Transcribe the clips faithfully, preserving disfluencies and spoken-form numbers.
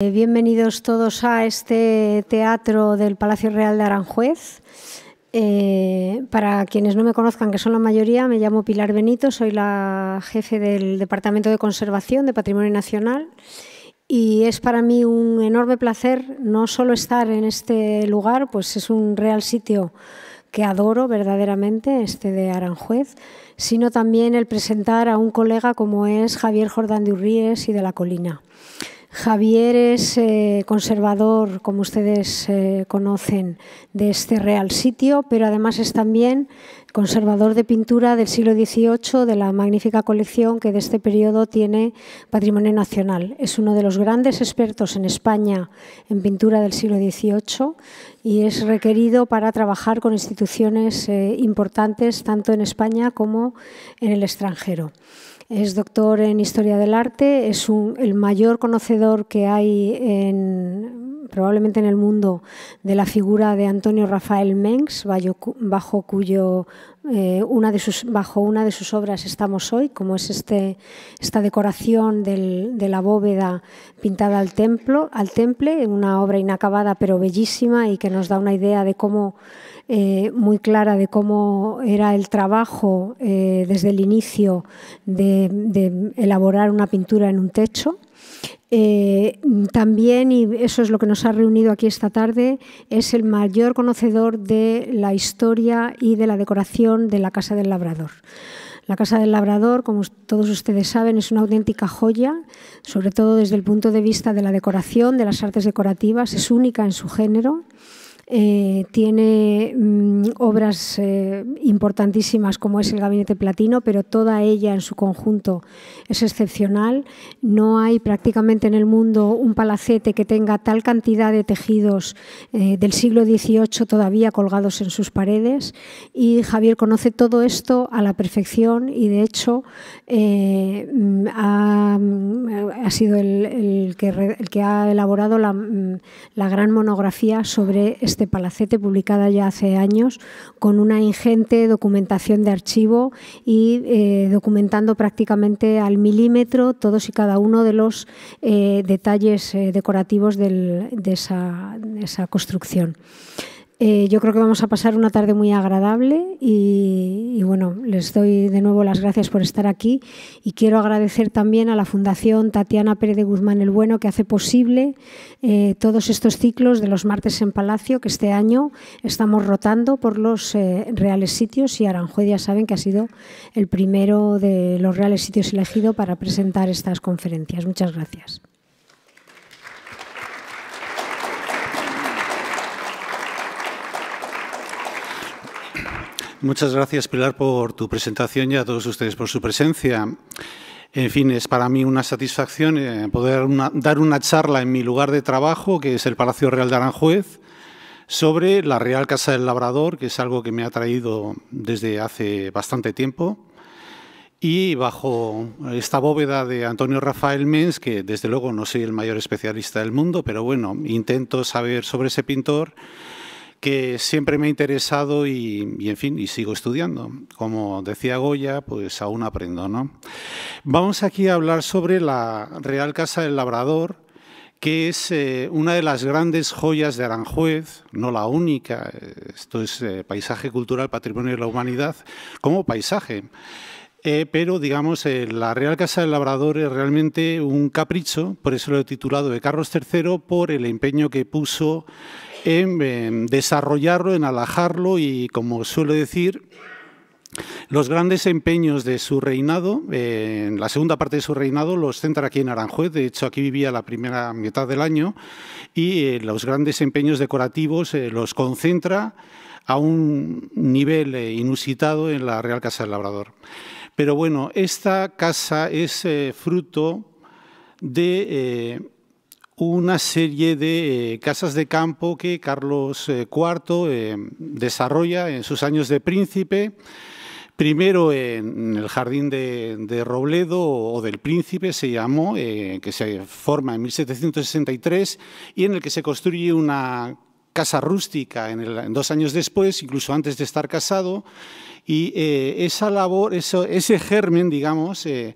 Bienvenidos todos a este teatro del Palacio Real de Aranjuez. Eh, para quienes no me conozcan, que son la mayoría, me llamo Pilar Benito, soy la jefe del Departamento de Conservación de Patrimonio Nacional y es para mí un enorme placer no solo estar en este lugar, pues es un real sitio que adoro verdaderamente, este de Aranjuez, sino también el presentar a un colega como es Javier Jordán de Urríes y de la Colina. Javier es eh, conservador, como ustedes eh, conocen, de este real sitio, pero además es también conservador de pintura del siglo dieciocho, de la magnífica colección que de este periodo tiene Patrimonio Nacional. Es uno de los grandes expertos en España en pintura del siglo dieciocho y es requerido para trabajar con instituciones eh, importantes tanto en España como en el extranjero. Es doctor en Historia del Arte, es un, el mayor conocedor que hay en, probablemente en el mundo de la figura de Antonio Rafael Mengs, bajo, bajo, cuyo, eh, una de sus, bajo una de sus obras estamos hoy, como es este, esta decoración del, de la bóveda pintada al, templo, al temple, una obra inacabada pero bellísima y que nos da una idea de cómo Eh, muy clara de cómo era el trabajo eh, desde el inicio de, de elaborar una pintura en un techo. Eh, también, y eso es lo que nos ha reunido aquí esta tarde, es el mayor conocedor de la historia y de la decoración de la Casa del Labrador. La Casa del Labrador, como todos ustedes saben, es una auténtica joya, sobre todo desde el punto de vista de la decoración, de las artes decorativas, es única en su género. Eh, tiene mmm, obras eh, importantísimas como es el Gabinete Platino, pero toda ella en su conjunto es excepcional. No hay prácticamente en el mundo un palacete que tenga tal cantidad de tejidos eh, del siglo dieciocho todavía colgados en sus paredes y Javier conoce todo esto a la perfección y de hecho eh, ha, ha sido el, el, que, el que ha elaborado la, la gran monografía sobre este Este palacete, publicada ya hace años, con una ingente documentación de archivo y eh, documentando prácticamente al milímetro todos y cada uno de los eh, detalles eh, decorativos del, de, esa, de esa construcción. Eh, yo creo que vamos a pasar una tarde muy agradable y, y bueno, les doy de nuevo las gracias por estar aquí y quiero agradecer también a la Fundación Tatiana Pérez de Guzmán el Bueno que hace posible eh, todos estos ciclos de los martes en Palacio que este año estamos rotando por los eh, reales sitios y Aranjuez ya saben que ha sido el primero de los reales sitios elegido para presentar estas conferencias. Muchas gracias. Muchas gracias, Pilar, por tu presentación y a todos ustedes por su presencia. En fin, es para mí una satisfacción poder una, dar una charla en mi lugar de trabajo, que es el Palacio Real de Aranjuez, sobre la Real Casa del Labrador, que es algo que me ha traído desde hace bastante tiempo, y bajo esta bóveda de Antonio Rafael Mengs, que desde luego no soy el mayor especialista del mundo, pero bueno, intento saber sobre ese pintor, que siempre me ha interesado y, y, en fin, y sigo estudiando. Como decía Goya, pues aún aprendo, ¿no? Vamos aquí a hablar sobre la Real Casa del Labrador, que es eh, una de las grandes joyas de Aranjuez, no la única. Esto es eh, paisaje cultural, patrimonio de la humanidad, como paisaje. Eh, pero, digamos, eh, la Real Casa del Labrador es realmente un capricho, por eso lo he titulado de Carlos tercero, por el empeño que puso en eh, desarrollarlo, en alajarlo y, como suelo decir, los grandes empeños de su reinado, eh, en la segunda parte de su reinado, los centra aquí en Aranjuez. De hecho, aquí vivía la primera mitad del año y eh, los grandes empeños decorativos eh, los concentra a un nivel eh, inusitado en la Real Casa del Labrador. Pero bueno, esta casa es eh, fruto de eh, una serie de eh, casas de campo que Carlos cuarto eh, desarrolla en sus años de príncipe, primero en el jardín de, de Robledo o del Príncipe, se llamó, eh, que se forma en mil setecientos sesenta y tres y en el que se construye una casa rústica en, el, en dos años después, incluso antes de estar casado, y eh, esa labor, eso, ese germen, digamos, eh,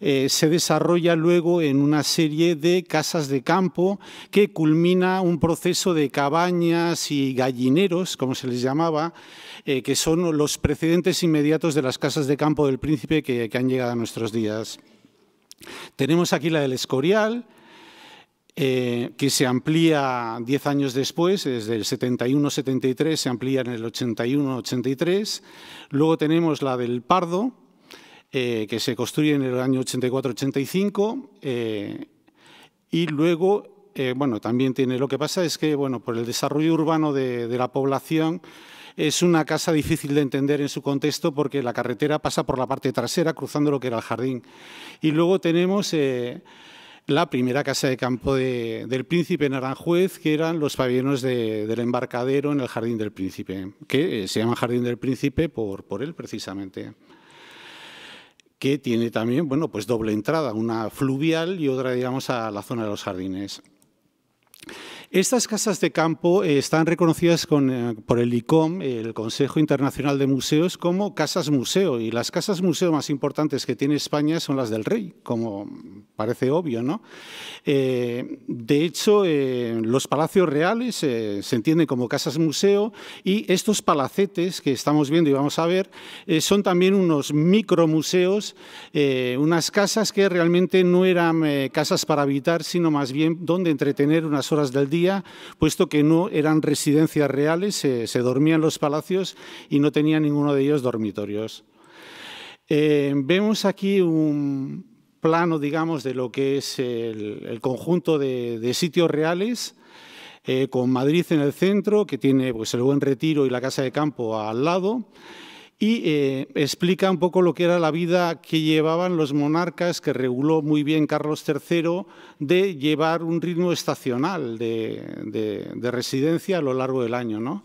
eh, se desarrolla luego en una serie de casas de campo que culmina un proceso de cabañas y gallineros, como se les llamaba, eh, que son los precedentes inmediatos de las casas de campo del príncipe que, que han llegado a nuestros días. Tenemos aquí la del Escorial, Eh, que se amplía diez años después, desde el setenta y uno setenta y tres, se amplía en el ochenta y uno ochenta y tres. Luego tenemos la del Pardo, eh, que se construye en el año ochenta y cuatro ochenta y cinco. Eh, y luego, eh, bueno, también tiene, lo que pasa es que, bueno, por el desarrollo urbano de, de la población, es una casa difícil de entender en su contexto porque la carretera pasa por la parte trasera, cruzando lo que era el jardín. Y luego tenemos Eh, la primera casa de campo de, del príncipe en Aranjuez, que eran los pabellones de, del embarcadero en el Jardín del Príncipe, que se llama Jardín del Príncipe por, por él precisamente, que tiene también, bueno, pues doble entrada, una fluvial y otra, digamos, a la zona de los jardines. Estas casas de campo eh, están reconocidas con, eh, por el ICOM, el Consejo Internacional de Museos, como casas museo, y las casas museo más importantes que tiene España son las del rey, como parece obvio, ¿no? Eh, de hecho, eh, los palacios reales eh, se entienden como casas museo, y estos palacetes que estamos viendo y vamos a ver eh, son también unos micromuseos, eh, unas casas que realmente no eran eh, casas para habitar, sino más bien donde entretener unas horas del día, puesto que no eran residencias reales, se, se dormían los palacios y no tenía ninguno de ellos dormitorios. Eh, vemos aquí un plano, digamos, de lo que es el, el conjunto de, de sitios reales, eh, con Madrid en el centro, que tiene, pues, el Buen Retiro y la Casa de Campo al lado, y eh, explica un poco lo que era la vida que llevaban los monarcas, que reguló muy bien Carlos tercero, de llevar un ritmo estacional de, de, de residencia a lo largo del año, ¿no?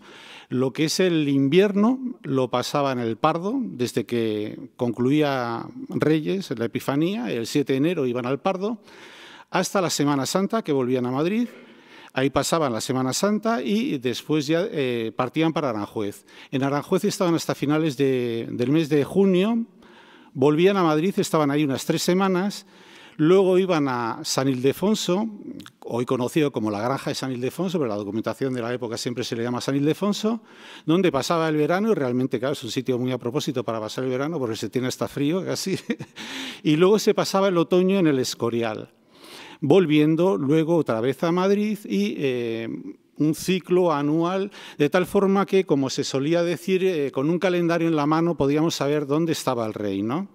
Lo que es el invierno lo pasaba en el Pardo, desde que concluía Reyes, la Epifanía, el siete de enero iban al Pardo, hasta la Semana Santa, que volvían a Madrid. Ahí pasaban la Semana Santa y después ya eh, partían para Aranjuez. En Aranjuez estaban hasta finales de, del mes de junio, volvían a Madrid, estaban ahí unas tres semanas, luego iban a San Ildefonso, hoy conocido como la Granja de San Ildefonso, pero la documentación de la época siempre se le llama San Ildefonso, donde pasaba el verano, y realmente, claro, es un sitio muy a propósito para pasar el verano porque se tiene hasta frío casi, y luego se pasaba el otoño en el Escorial, volviendo luego otra vez a Madrid y eh, un ciclo anual, de tal forma que, como se solía decir, eh, con un calendario en la mano podíamos saber dónde estaba el rey, ¿no?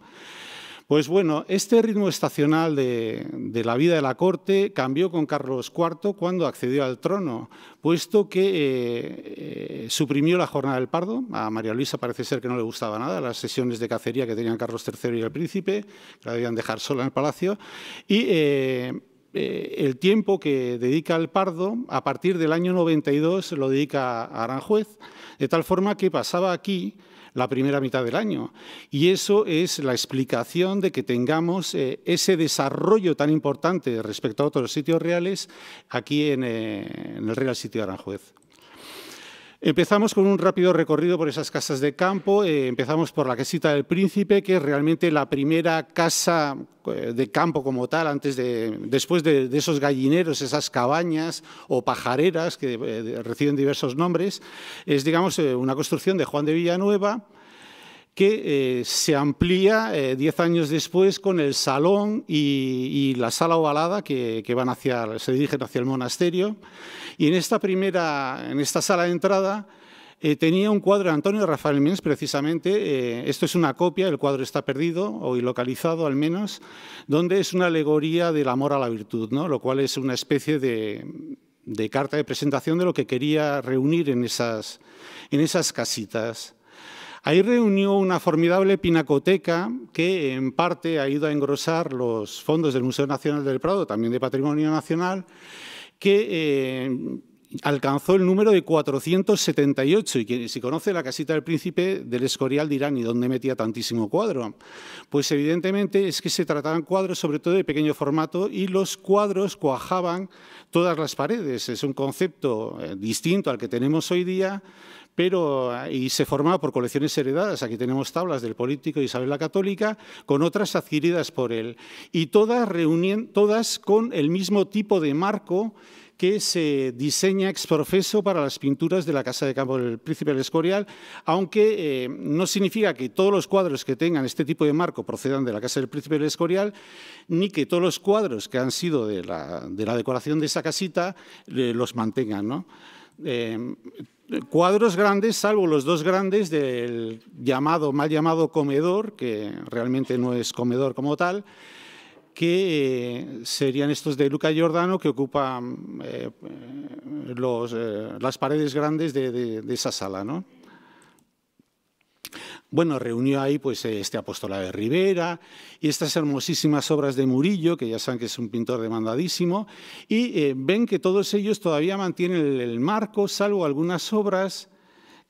Pues bueno, este ritmo estacional de, de la vida de la corte cambió con Carlos cuarto cuando accedió al trono, puesto que eh, eh, suprimió la jornada del Pardo. A María Luisa parece ser que no le gustaba nada las sesiones de cacería que tenían Carlos tercero y el príncipe, que la debían dejar sola en el palacio, y eh, eh, el tiempo que dedica al Pardo, a partir del año noventa y dos, lo dedica a Aranjuez, de tal forma que pasaba aquí la primera mitad del año. Y eso es la explicación de que tengamos eh, ese desarrollo tan importante respecto a otros sitios reales aquí en, eh, en el Real Sitio de Aranjuez. Empezamos con un rápido recorrido por esas casas de campo. Eh, empezamos por la casita del príncipe, que es realmente la primera casa de campo como tal, antes de, después de, de esos gallineros, esas cabañas o pajareras que eh, reciben diversos nombres. Es, digamos, eh, una construcción de Juan de Villanueva, que eh, se amplía eh, diez años después con el salón y, y la sala ovalada que, que van hacia, se dirigen hacia el monasterio. Y en esta primera, en esta sala de entrada eh, tenía un cuadro de Antonio Rafael Mengs, precisamente. Eh, esto es una copia, el cuadro está perdido o ilocalizado al menos, donde es una alegoría del amor a la virtud, ¿no? Lo cual es una especie de, de carta de presentación de lo que quería reunir en esas, en esas casitas. Ahí reunió una formidable pinacoteca que en parte ha ido a engrosar los fondos del Museo Nacional del Prado, también de Patrimonio Nacional, que eh, alcanzó el número de cuatrocientos setenta y ocho, y quien si conoce la casita del príncipe del Escorial dirán, ¿y dónde metía tantísimo cuadro? Pues evidentemente es que se trataban cuadros sobre todo de pequeño formato y los cuadros cuajaban todas las paredes. Es un concepto distinto al que tenemos hoy día, pero y se formaba por colecciones heredadas. Aquí tenemos tablas del políptico Isabel la Católica con otras adquiridas por él y todas, reunien, todas con el mismo tipo de marco que se diseña exprofeso para las pinturas de la Casa de Campo del Príncipe del Escorial, aunque eh, no significa que todos los cuadros que tengan este tipo de marco procedan de la Casa del Príncipe del Escorial, ni que todos los cuadros que han sido de la, de la decoración de esa casita eh, los mantengan, ¿no? Eh, Cuadros grandes, salvo los dos grandes del llamado, mal llamado comedor, que realmente no es comedor como tal, que serían estos de Luca Giordano, que ocupan eh, los, eh, las paredes grandes de, de, de esa sala, ¿no? Bueno, reunió ahí pues, este apostolado de Rivera y estas hermosísimas obras de Murillo, que ya saben que es un pintor demandadísimo, y eh, ven que todos ellos todavía mantienen el, el marco, salvo algunas obras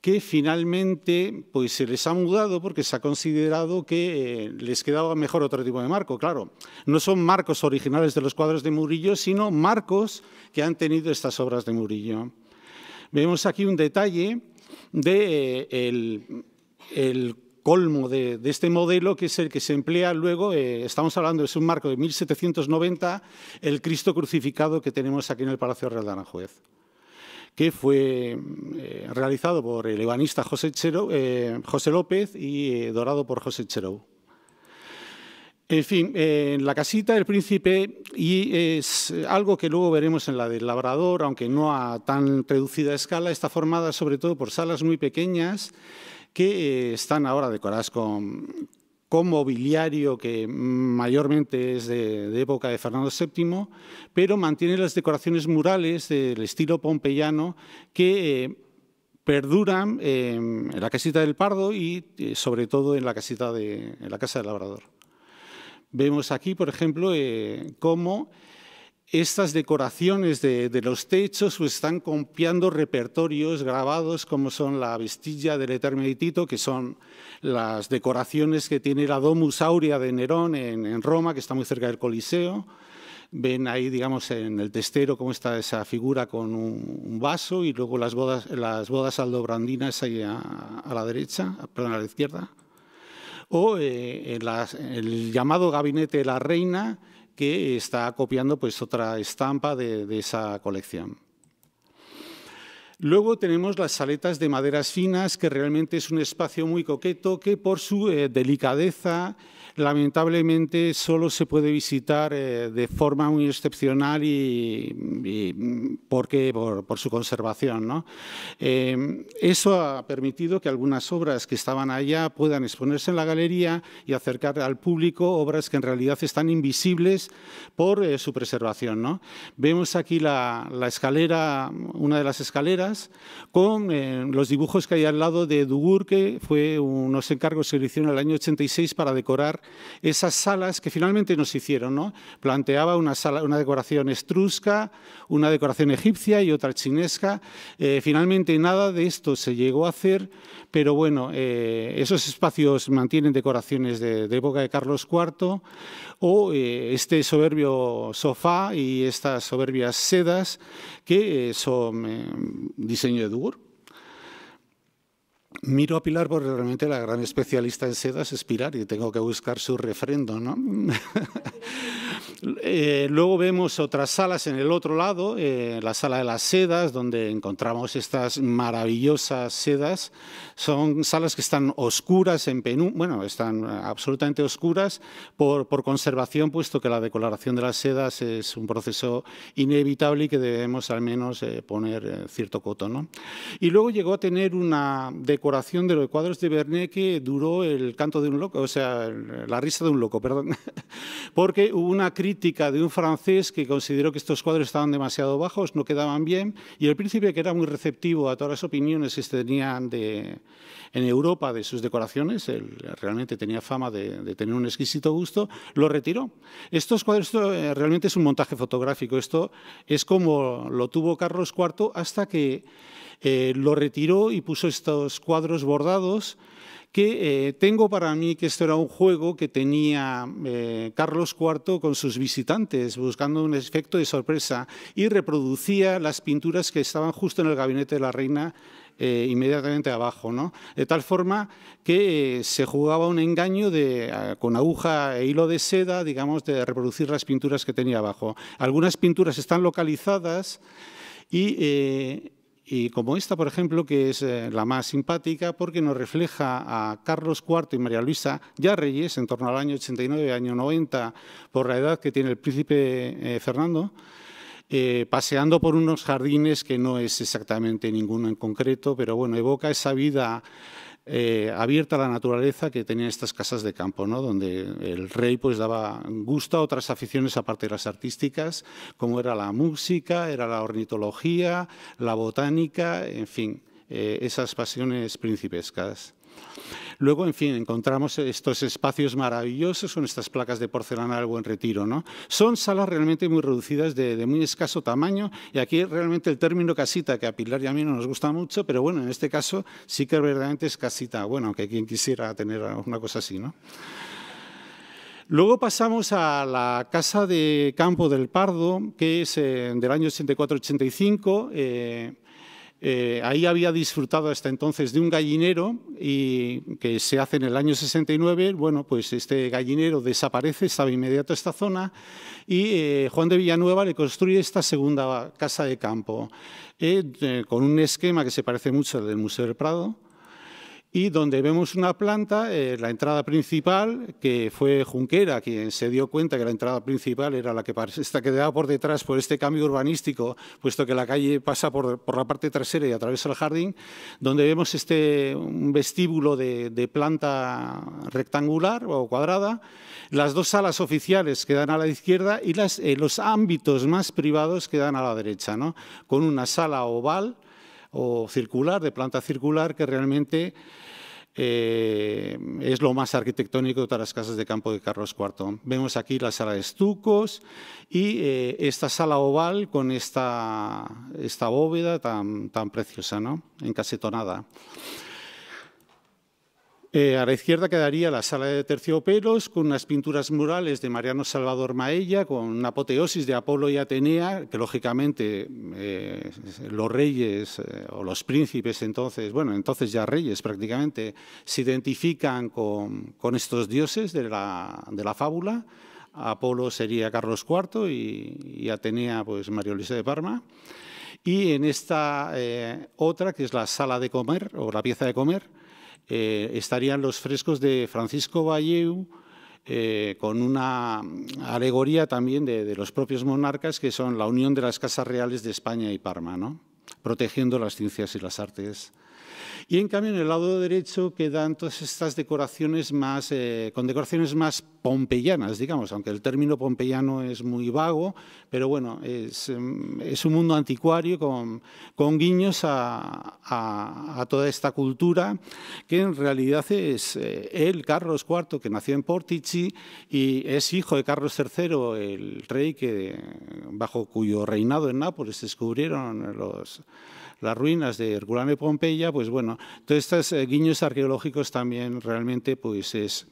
que finalmente pues, se les ha mudado porque se ha considerado que eh, les quedaba mejor otro tipo de marco. Claro, no son marcos originales de los cuadros de Murillo, sino marcos que han tenido estas obras de Murillo. Vemos aquí un detalle de, eh, el, el colmo de, de este modelo, que es el que se emplea luego, eh, estamos hablando, es un marco de mil setecientos noventa, el Cristo crucificado que tenemos aquí en el Palacio Real de Aranjuez, que fue eh, realizado por el ebanista José, Cherou, eh, José López y eh, dorado por José Cherou. En fin, eh, la casita del príncipe, y es algo que luego veremos en la del labrador, aunque no a tan reducida escala, está formada sobre todo por salas muy pequeñas, que están ahora decoradas con, con mobiliario que mayormente es de, de época de Fernando séptimo, pero mantiene las decoraciones murales del estilo pompeyano que eh, perduran eh, en la casita del Pardo y eh, sobre todo en la, casita de, en la Casa del Labrador. Vemos aquí, por ejemplo, eh, cómo estas decoraciones de, de los techos pues, están copiando repertorios grabados como son la vestilla del Eterno Tito, que son las decoraciones que tiene la Domus Aurea de Nerón en, en Roma, que está muy cerca del Coliseo. Ven ahí, digamos, en el testero cómo está esa figura con un, un vaso y luego las bodas, las bodas aldobrandinas ahí a, a la derecha, perdón, a la izquierda. O eh, en las, el llamado Gabinete de la Reina, que está copiando pues, otra estampa de, de esa colección. Luego tenemos las saletas de maderas finas, que realmente es un espacio muy coqueto, que por su eh, delicadeza, lamentablemente, solo se puede visitar eh, de forma muy excepcional y, y porque, por, por su conservación, ¿no? Eh, eso ha permitido que algunas obras que estaban allá puedan exponerse en la galería y acercar al público obras que en realidad están invisibles por eh, su preservación, ¿no? Vemos aquí la, la escalera, una de las escaleras, con eh, los dibujos que hay al lado de Dugur, que fue unos encargos que le hicieron en el año ochenta y seis para decorar esas salas que finalmente nos hicieron, ¿no? Planteaba una, sala, una decoración etrusca, una decoración egipcia y otra chinesca. Eh, finalmente nada de esto se llegó a hacer, pero bueno, eh, esos espacios mantienen decoraciones de, de época de Carlos cuarto, o eh, este soberbio sofá y estas soberbias sedas que eh, son... Eh, diseño de Dugur. Miro a Pilar porque realmente la gran especialista en sedas es Pilar y tengo que buscar su refrendo, ¿no? eh, luego vemos otras salas en el otro lado, eh, la sala de las sedas, donde encontramos estas maravillosas sedas. Son salas que están oscuras, en penum bueno, están absolutamente oscuras por, por conservación, puesto que la decoloración de las sedas es un proceso inevitable y que debemos al menos eh, poner eh, cierto coto, ¿no? Y luego llegó a tener una decoración de los cuadros de Vernet que duró el canto de un loco, o sea, la risa de un loco, perdón, porque hubo una crisis crítica de un francés que consideró que estos cuadros estaban demasiado bajos, no quedaban bien, y el príncipe, que era muy receptivo a todas las opiniones que se tenían de, en Europa de sus decoraciones, él realmente tenía fama de, de tener un exquisito gusto, lo retiró. Estos cuadros, esto realmente es un montaje fotográfico, esto es como lo tuvo Carlos cuarto hasta que eh, lo retiró y puso estos cuadros bordados, que eh, tengo para mí que esto era un juego que tenía eh, Carlos cuarto con sus visitantes, buscando un efecto de sorpresa, y reproducía las pinturas que estaban justo en el gabinete de la reina eh, inmediatamente abajo, ¿no? De tal forma que eh, se jugaba un engaño de, con aguja e hilo de seda, digamos, de reproducir las pinturas que tenía abajo. Algunas pinturas están localizadas y... Eh, Y como esta, por ejemplo, que es la más simpática porque nos refleja a Carlos cuarto y María Luisa, ya reyes, en torno al año ochenta y nueve, año noventa, por la edad que tiene el príncipe eh, Fernando, eh, paseando por unos jardines que no es exactamente ninguno en concreto, pero bueno, evoca esa vida eh, abierta a la naturaleza que tenían estas casas de campo, ¿no? Donde el rey pues daba gusto a otras aficiones aparte de las artísticas, como era la música, era la ornitología, la botánica, en fin, eh, esas pasiones principescas. Luego, en fin, encontramos estos espacios maravillosos con estas placas de porcelana del Buen Retiro, ¿no? Son salas realmente muy reducidas, de, de muy escaso tamaño, y aquí realmente el término casita, que a Pilar y a mí no nos gusta mucho, pero bueno, en este caso sí que verdaderamente es casita, bueno, aunque quien quisiera tener una cosa así, ¿no? Luego pasamos a la Casa de Campo del Pardo, que es eh, del año ochenta y cuatro ochenta y cinco, eh, Eh, ahí había disfrutado hasta entonces de un gallinero y que se hace en el año sesenta y nueve, bueno, pues este gallinero desaparece, estaba inmediato esta zona y eh, Juan de Villanueva le construye esta segunda casa de campo eh, eh, con un esquema que se parece mucho al del Museo del Prado y donde vemos una planta, eh, la entrada principal, que fue Junquera quien se dio cuenta que la entrada principal era la que está quedada por detrás por este cambio urbanístico, puesto que la calle pasa por, por la parte trasera y atraviesa el jardín, donde vemos este, un vestíbulo de, de planta rectangular o cuadrada, las dos salas oficiales quedan a la izquierda y las, eh, los ámbitos más privados quedan a la derecha, ¿no? Con una sala oval o circular, de planta circular, que realmente eh, es lo más arquitectónico de todas las casas de campo de Carlos cuarto. Vemos aquí la sala de estucos y eh, esta sala oval con esta, esta bóveda tan, tan preciosa, ¿no? Encasetonada. Eh, a la izquierda quedaría la sala de terciopelos con unas pinturas murales de Mariano Salvador Maella, con una apoteosis de Apolo y Atenea, que lógicamente eh, los reyes eh, o los príncipes entonces, bueno, entonces ya reyes prácticamente, se identifican con, con estos dioses de la, de la fábula. Apolo sería Carlos cuarto y, y Atenea pues María Luisa de Parma. Y en esta eh, otra, que es la sala de comer o la pieza de comer, Eh, estarían los frescos de Francisco Bayeu, eh, con una alegoría también de, de los propios monarcas, que son la unión de las casas reales de España y Parma, ¿no? Protegiendo las ciencias y las artes. Y en cambio en el lado derecho quedan todas estas decoraciones más, eh, con decoraciones más pompeyanas, digamos, aunque el término pompeyano es muy vago, pero bueno, es, es un mundo anticuario con, con guiños a, a, a toda esta cultura que en realidad es eh, él, Carlos cuarto, que nació en Portici y es hijo de Carlos tercero, el rey que, bajo cuyo reinado en Nápoles descubrieron los... las ruinas de Herculano y Pompeya, pues bueno, todos estos guiños arqueológicos también realmente pues es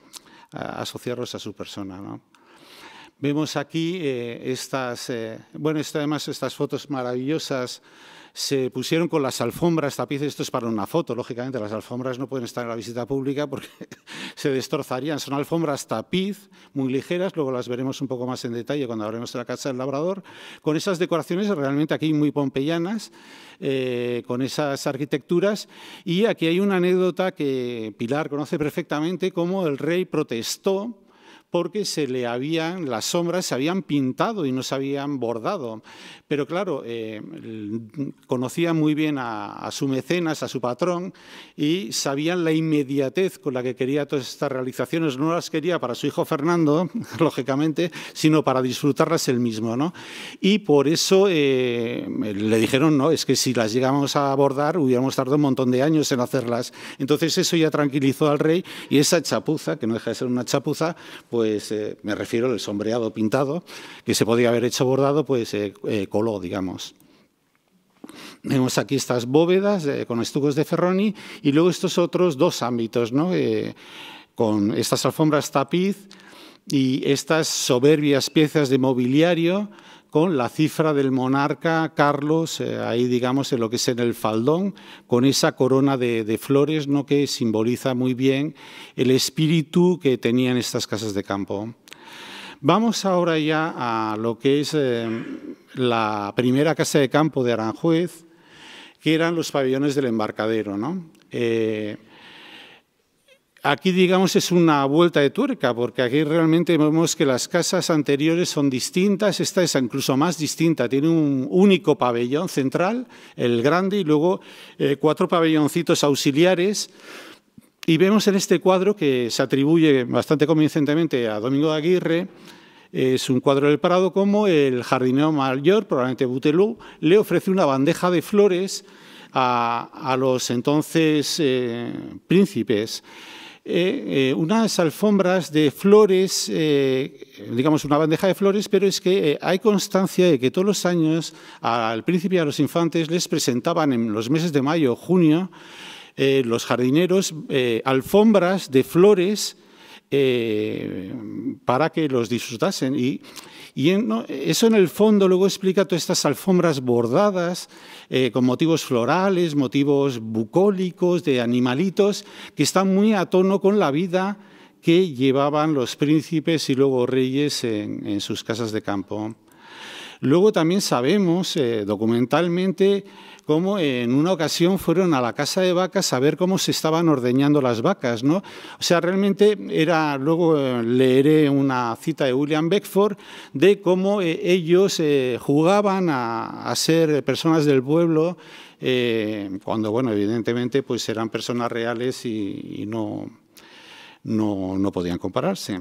asociarlos a su persona, ¿no? Vemos aquí eh, estas, eh, bueno, esta, además estas fotos maravillosas se pusieron con las alfombras, tapices, esto es para una foto, lógicamente las alfombras no pueden estar en la visita pública porque se destrozarían, son alfombras tapiz muy ligeras, luego las veremos un poco más en detalle cuando hablemos de la Casa del Labrador, con esas decoraciones realmente aquí muy pompeyanas, eh, con esas arquitecturas, y aquí hay una anécdota que Pilar conoce perfectamente, cómo el rey protestó porque se le habían, las sombras se habían pintado y no se habían bordado. Pero claro, eh, conocía muy bien a, a su mecenas, a su patrón, y sabían la inmediatez con la que quería todas estas realizaciones. No las quería para su hijo Fernando, lógicamente, sino para disfrutarlas él mismo, ¿no? Y por eso eh, le dijeron, no, es que si las llegamos a abordar hubiéramos tardado un montón de años en hacerlas. Entonces eso ya tranquilizó al rey y esa chapuza, que no deja de ser una chapuza, pues eh, me refiero al sombreado pintado, que se podía haber hecho bordado, pues eh, eh, coló, digamos. Vemos aquí estas bóvedas eh, con estucos de Ferroni y luego estos otros dos ámbitos, ¿no? Eh, con estas alfombras tapiz y estas soberbias piezas de mobiliario con la cifra del monarca Carlos, eh, ahí digamos en lo que es en el faldón, con esa corona de, de flores, ¿no?, que simboliza muy bien el espíritu que tenían estas casas de campo. Vamos ahora ya a lo que es eh, la primera casa de campo de Aranjuez, que eran los pabellones del embarcadero, ¿no? Eh, Aquí, digamos, es una vuelta de tuerca, porque aquí realmente vemos que las casas anteriores son distintas, esta es incluso más distinta, tiene un único pabellón central, el grande, y luego eh, cuatro pabelloncitos auxiliares. Y vemos en este cuadro, que se atribuye bastante convincentemente a Domingo de Aguirre, es un cuadro del Prado, como el jardinero mayor, probablemente Bouteloup, le ofrece una bandeja de flores a, a los entonces eh, príncipes. Eh, eh, unas alfombras de flores, eh, digamos una bandeja de flores, pero es que eh, hay constancia de que todos los años al príncipe y a los infantes les presentaban en los meses de mayo o junio eh, los jardineros eh, alfombras de flores eh, para que los disfrutasen. Y, y en, no, eso en el fondo luego explica todas estas alfombras bordadas eh, con motivos florales, motivos bucólicos, de animalitos, que están muy a tono con la vida que llevaban los príncipes y luego reyes en, en sus casas de campo. Luego también sabemos eh, documentalmente cómo en una ocasión fueron a la casa de vacas a ver cómo se estaban ordeñando las vacas, ¿no? O sea, realmente era, luego eh, leeré una cita de William Beckford de cómo eh, ellos eh, jugaban a, a ser personas del pueblo, eh, cuando, bueno, evidentemente pues eran personas reales y, y no, no, no podían compararse.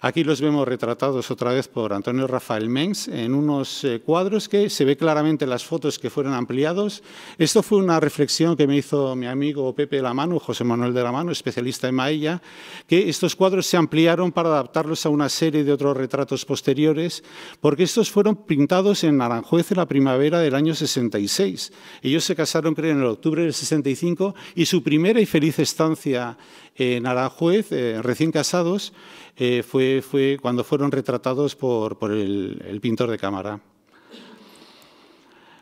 Aquí los vemos retratados otra vez por Antonio Rafael Mengs en unos cuadros que se ve claramente en las fotos que fueron ampliados. Esto fue una reflexión que me hizo mi amigo Pepe de la Mano, José Manuel de la Mano, especialista en Maella, que estos cuadros se ampliaron para adaptarlos a una serie de otros retratos posteriores, porque estos fueron pintados en Aranjuez en la primavera del año sesenta y seis. Ellos se casaron, creo, en el octubre del sesenta y cinco, y su primera y feliz estancia en Aranjuez, eh, recién casados, Eh, fue, fue cuando fueron retratados por, por el, el pintor de cámara.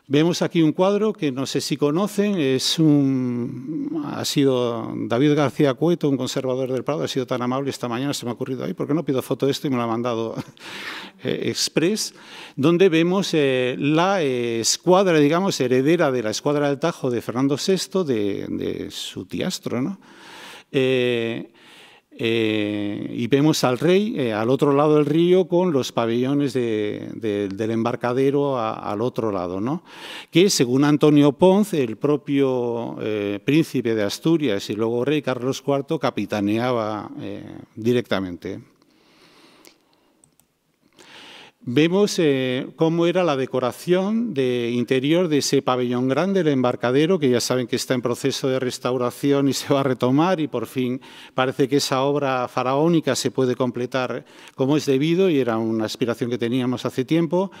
Vemos aquí un cuadro que no sé si conocen, es un, ha sido David García Cueto, un conservador del Prado, ha sido tan amable esta mañana, se me ha ocurrido, ay, ¿por qué no pido foto de esto? Y me lo ha mandado eh, express, donde vemos eh, la eh, escuadra, digamos, heredera de la escuadra del Tajo de Fernando sexto, de, de su tiastro, ¿no? Eh, Eh, y vemos al rey eh, al otro lado del río con los pabellones de, de, del embarcadero a, al otro lado, ¿no? Que según Antonio Ponz, el propio eh, príncipe de Asturias y luego rey Carlos cuarto capitaneaba eh, directamente. Vemos eh, cómo era la decoración de interior de ese pabellón grande, el embarcadero, que ya saben que está en proceso de restauración y se va a retomar, y por fin parece que esa obra faraónica se puede completar como es debido, y era una aspiración que teníamos hace tiempo.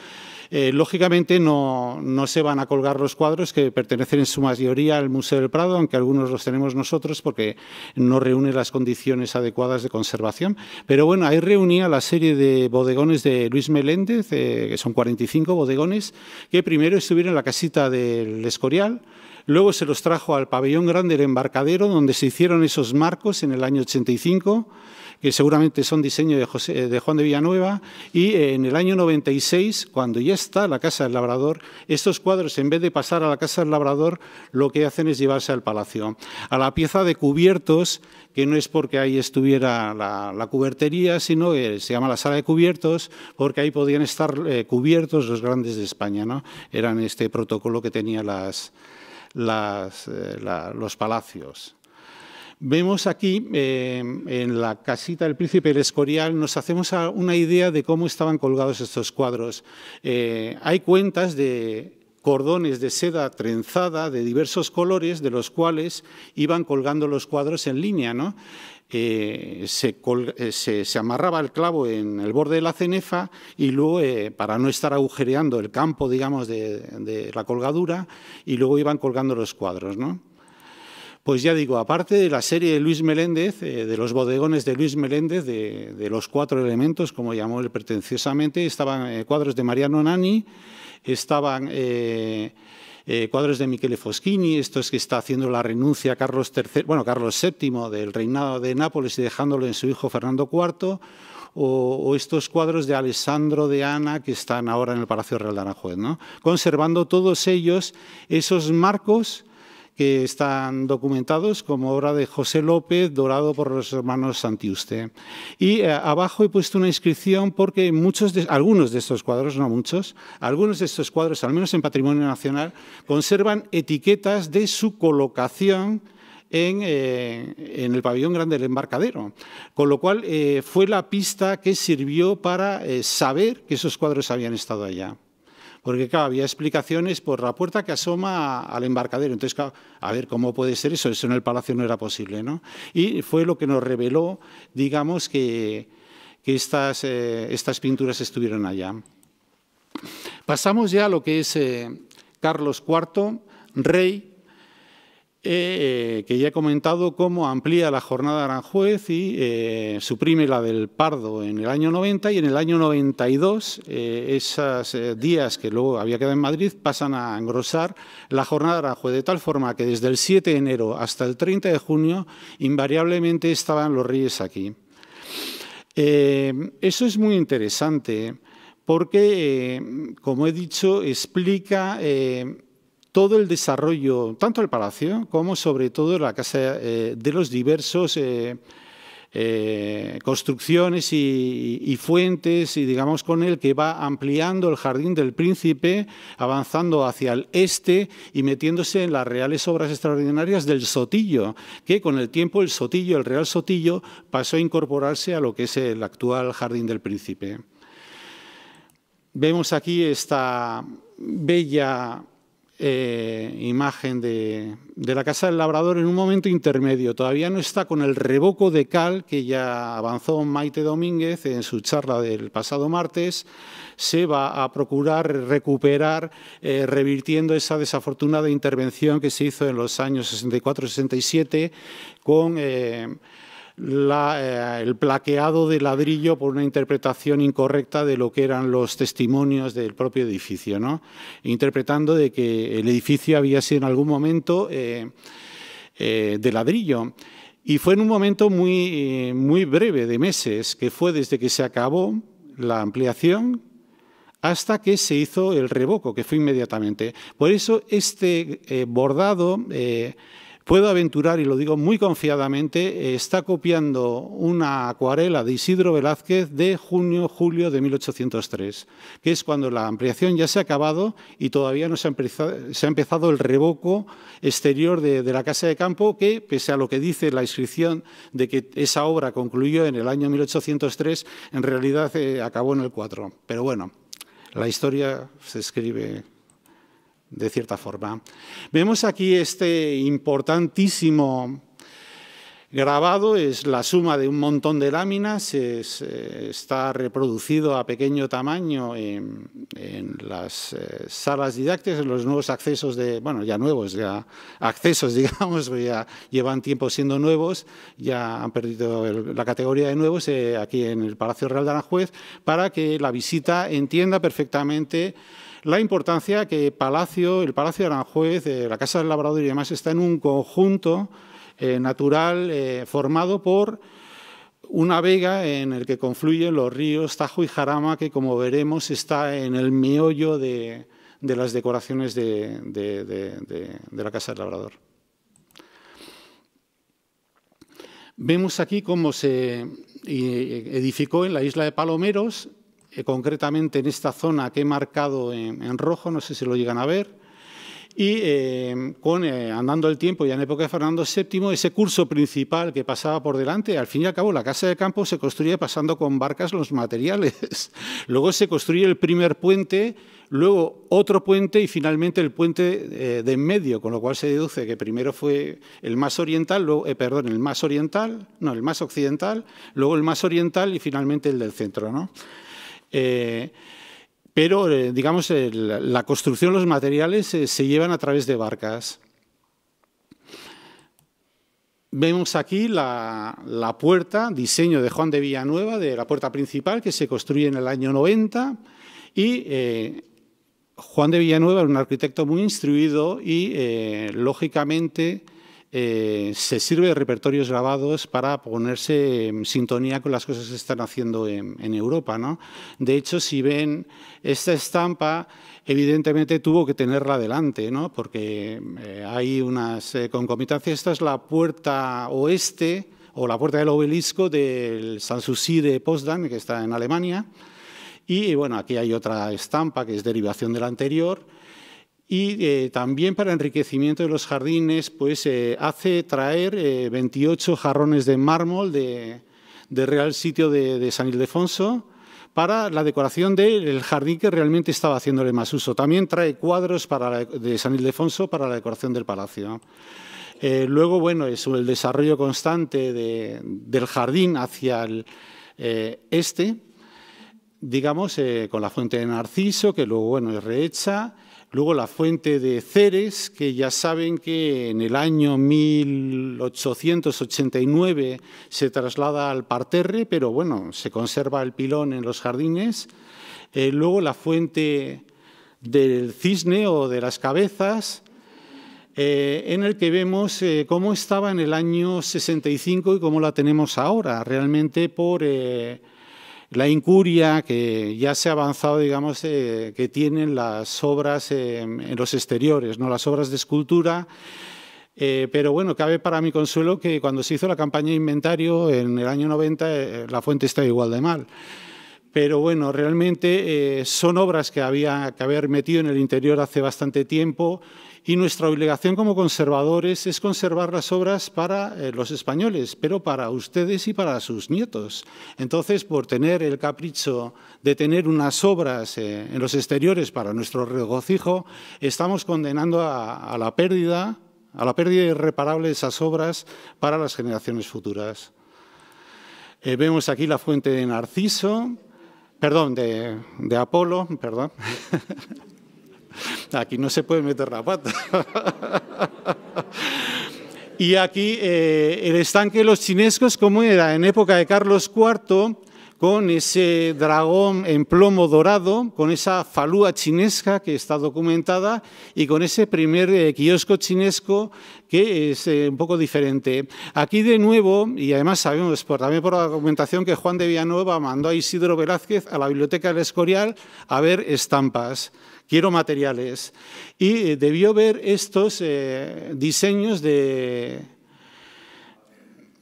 Eh, lógicamente no, no se van a colgar los cuadros, que pertenecen en su mayoría al Museo del Prado, aunque algunos los tenemos nosotros porque no reúne las condiciones adecuadas de conservación. Pero bueno, ahí reunía la serie de bodegones de Luis Meléndez, eh, que son cuarenta y cinco bodegones, que primero estuvieron en la casita del Escorial, Luego se los trajo al pabellón grande del embarcadero, donde se hicieron esos marcos en el año ochenta y cinco, que seguramente son diseño de, José, de Juan de Villanueva, y en el año noventa y seis, cuando ya está la Casa del Labrador, estos cuadros, en vez de pasar a la Casa del Labrador, lo que hacen es llevarse al Palacio. A la pieza de cubiertos, que no es porque ahí estuviera la, la cubertería, sino que se llama la sala de cubiertos, porque ahí podían estar eh, cubiertos los grandes de España, ¿no? Eran este protocolo que tenían las, las, eh, la, los palacios. Vemos aquí, eh, en la casita del Príncipe del Escorial, nos hacemos una idea de cómo estaban colgados estos cuadros. Eh, hay cuentas de cordones de seda trenzada de diversos colores, de los cuales iban colgando los cuadros en línea, ¿no? Eh, se, col, eh, se, se amarraba el clavo en el borde de la cenefa y luego, eh, para no estar agujereando el campo, digamos, de, de la colgadura, y luego iban colgando los cuadros, ¿no? Pues ya digo, aparte de la serie de Luis Meléndez, eh, de los bodegones de Luis Meléndez, de, de los cuatro elementos, como llamó él pretenciosamente, estaban eh, cuadros de Mariano Nani, estaban eh, eh, cuadros de Michele Foschini, esto es que está haciendo la renuncia a Carlos tercero, bueno, Carlos séptimo del reinado de Nápoles y dejándolo en su hijo Fernando cuarto, o, o estos cuadros de Alessandro de Ana que están ahora en el Palacio Real de Aranjuez, ¿no? Conservando todos ellos esos marcos que están documentados como obra de José López, dorado por los hermanos Santiuste. Y eh, abajo he puesto una inscripción porque muchos de, algunos de estos cuadros, no muchos, algunos de estos cuadros, al menos en Patrimonio Nacional, conservan etiquetas de su colocación en, eh, en el pabellón grande del embarcadero. Con lo cual eh, fue la pista que sirvió para eh, saber que esos cuadros habían estado allá. Porque, claro, había explicaciones por la puerta que asoma al embarcadero. Entonces, claro, a ver, ¿cómo puede ser eso? Eso en el palacio no era posible, ¿no? Y fue lo que nos reveló, digamos, que, que estas, eh, estas pinturas estuvieron allá. Pasamos ya a lo que es eh, Carlos cuarto, rey, eh, que ya he comentado cómo amplía la jornada de Aranjuez y eh, suprime la del Pardo en el año noventa, y en el año noventa y dos, eh, esos eh, días que luego había quedado en Madrid pasan a engrosar la jornada de Aranjuez, de tal forma que desde el siete de enero hasta el treinta de junio invariablemente estaban los reyes aquí. Eh, eso es muy interesante porque, eh, como he dicho, explica Eh, todo el desarrollo, tanto el palacio como sobre todo la casa eh, de los diversos eh, eh, construcciones y, y fuentes, y digamos con el que va ampliando el jardín del príncipe, avanzando hacia el este y metiéndose en las reales obras extraordinarias del Sotillo, que con el tiempo el Sotillo, el Real Sotillo, pasó a incorporarse a lo que es el actual jardín del príncipe. Vemos aquí esta bella Eh, imagen de, de la Casa del Labrador en un momento intermedio. Todavía no está con el revoco de cal que ya avanzó Maite Domínguez en su charla del pasado martes. Se va a procurar recuperar, eh, revirtiendo esa desafortunada intervención que se hizo en los años sesenta y cuatro sesenta y siete con Eh, La, eh, el plaqueado de ladrillo por una interpretación incorrecta de lo que eran los testimonios del propio edificio, ¿no? Interpretando de que el edificio había sido en algún momento eh, eh, de ladrillo. Y fue en un momento muy, eh, muy breve de meses, que fue desde que se acabó la ampliación hasta que se hizo el revoco, que fue inmediatamente. Por eso este eh, bordado Eh, puedo aventurar, y lo digo muy confiadamente, está copiando una acuarela de Isidro Velázquez de junio julio de mil ochocientos tres, que es cuando la ampliación ya se ha acabado y todavía no se ha empezado, se ha empezado el revoco exterior de, de la Casa de Campo, que, pese a lo que dice la inscripción de que esa obra concluyó en el año mil ochocientos tres, en realidad eh, acabó en el cuatro. Pero bueno, la historia se escribe de cierta forma. Vemos aquí este importantísimo grabado, es la suma de un montón de láminas, es, está reproducido a pequeño tamaño en, en las salas didácticas, en los nuevos accesos de, bueno, ya nuevos, ya accesos, digamos, ya llevan tiempo siendo nuevos, ya han perdido el, la categoría de nuevos, eh, aquí en el Palacio Real de Aranjuez, para que la visita entienda perfectamente la importancia que Palacio, el Palacio de Aranjuez, eh, la Casa del Labrador y demás, está en un conjunto eh, natural eh, formado por una vega en el que confluyen los ríos Tajo y Jarama, que como veremos está en el meollo de, de las decoraciones de, de, de, de, de la Casa del Labrador. Vemos aquí cómo se edificó en la isla de Palomeros, concretamente en esta zona que he marcado en, en rojo, no sé si lo llegan a ver, y eh, con, eh, andando el tiempo, ya en época de Fernando séptimo, ese curso principal que pasaba por delante, al fin y al cabo la casa de campo se construye pasando con barcas los materiales, luego se construye el primer puente, luego otro puente y finalmente el puente eh, de en medio, con lo cual se deduce que primero fue el más oriental, luego, eh, perdón, el más oriental, no, el más occidental, luego el más oriental y finalmente el del centro, ¿no? Eh, pero, eh, digamos, eh, la, la construcción, los materiales eh, se llevan a través de barcas. Vemos aquí la, la puerta, diseño de Juan de Villanueva, de la puerta principal que se construye en el año noventa y... Eh, Juan de Villanueva era un arquitecto muy instruido y, eh, lógicamente, eh, se sirve de repertorios grabados para ponerse en sintonía con las cosas que se están haciendo en, en Europa, ¿no? De hecho, si ven esta estampa, evidentemente tuvo que tenerla delante, ¿no? Porque eh, hay unas eh, concomitancias. Esta es la puerta oeste o la puerta del obelisco del Sanssouci de Potsdam, que está en Alemania. Y bueno, aquí hay otra estampa que es derivación de la anterior y eh, también para enriquecimiento de los jardines, pues eh, hace traer eh, veintiocho jarrones de mármol de, de Real Sitio de, de San Ildefonso para la decoración del jardín que realmente estaba haciéndole más uso. También trae cuadros para la, de San Ildefonso para la decoración del palacio. Eh, luego, bueno, es el desarrollo constante de, del jardín hacia el eh, este, digamos, eh, con la fuente de Narciso, que luego, bueno, es rehecha, luego la fuente de Ceres, que ya saben que en el año mil ochocientos ochenta y nueve se traslada al parterre, pero bueno, se conserva el pilón en los jardines, eh, luego la fuente del Cisne o de las Cabezas, Eh, en el que vemos eh, cómo estaba en el año sesenta y cinco y cómo la tenemos ahora, realmente por... Eh, la incuria que ya se ha avanzado, digamos, eh, que tienen las obras eh, en los exteriores, ¿no? Las obras de escultura. Eh, pero bueno, cabe para mi consuelo que cuando se hizo la campaña de inventario en el año noventa, eh, la fuente está igual de mal. Pero bueno, realmente eh, son obras que había que haber metido en el interior hace bastante tiempo y nuestra obligación como conservadores es conservar las obras para eh, los españoles, pero para ustedes y para sus nietos. Entonces, por tener el capricho de tener unas obras eh, en los exteriores para nuestro regocijo, estamos condenando a, a la pérdida, a la pérdida irreparable de esas obras para las generaciones futuras. Eh, vemos aquí la fuente de Narciso. Perdón, de, de Apolo, perdón. Aquí no se puede meter la pata. Y aquí eh, el estanque de los Chinescos, como era en época de Carlos cuarto, con ese dragón en plomo dorado, con esa falúa chinesca que está documentada y con ese primer eh, kiosco chinesco que es eh, un poco diferente. Aquí de nuevo, y además sabemos por, también por la documentación que Juan de Villanueva mandó a Isidro Velázquez a la Biblioteca del Escorial a ver estampas, quiero materiales, y eh, debió ver estos eh, diseños de...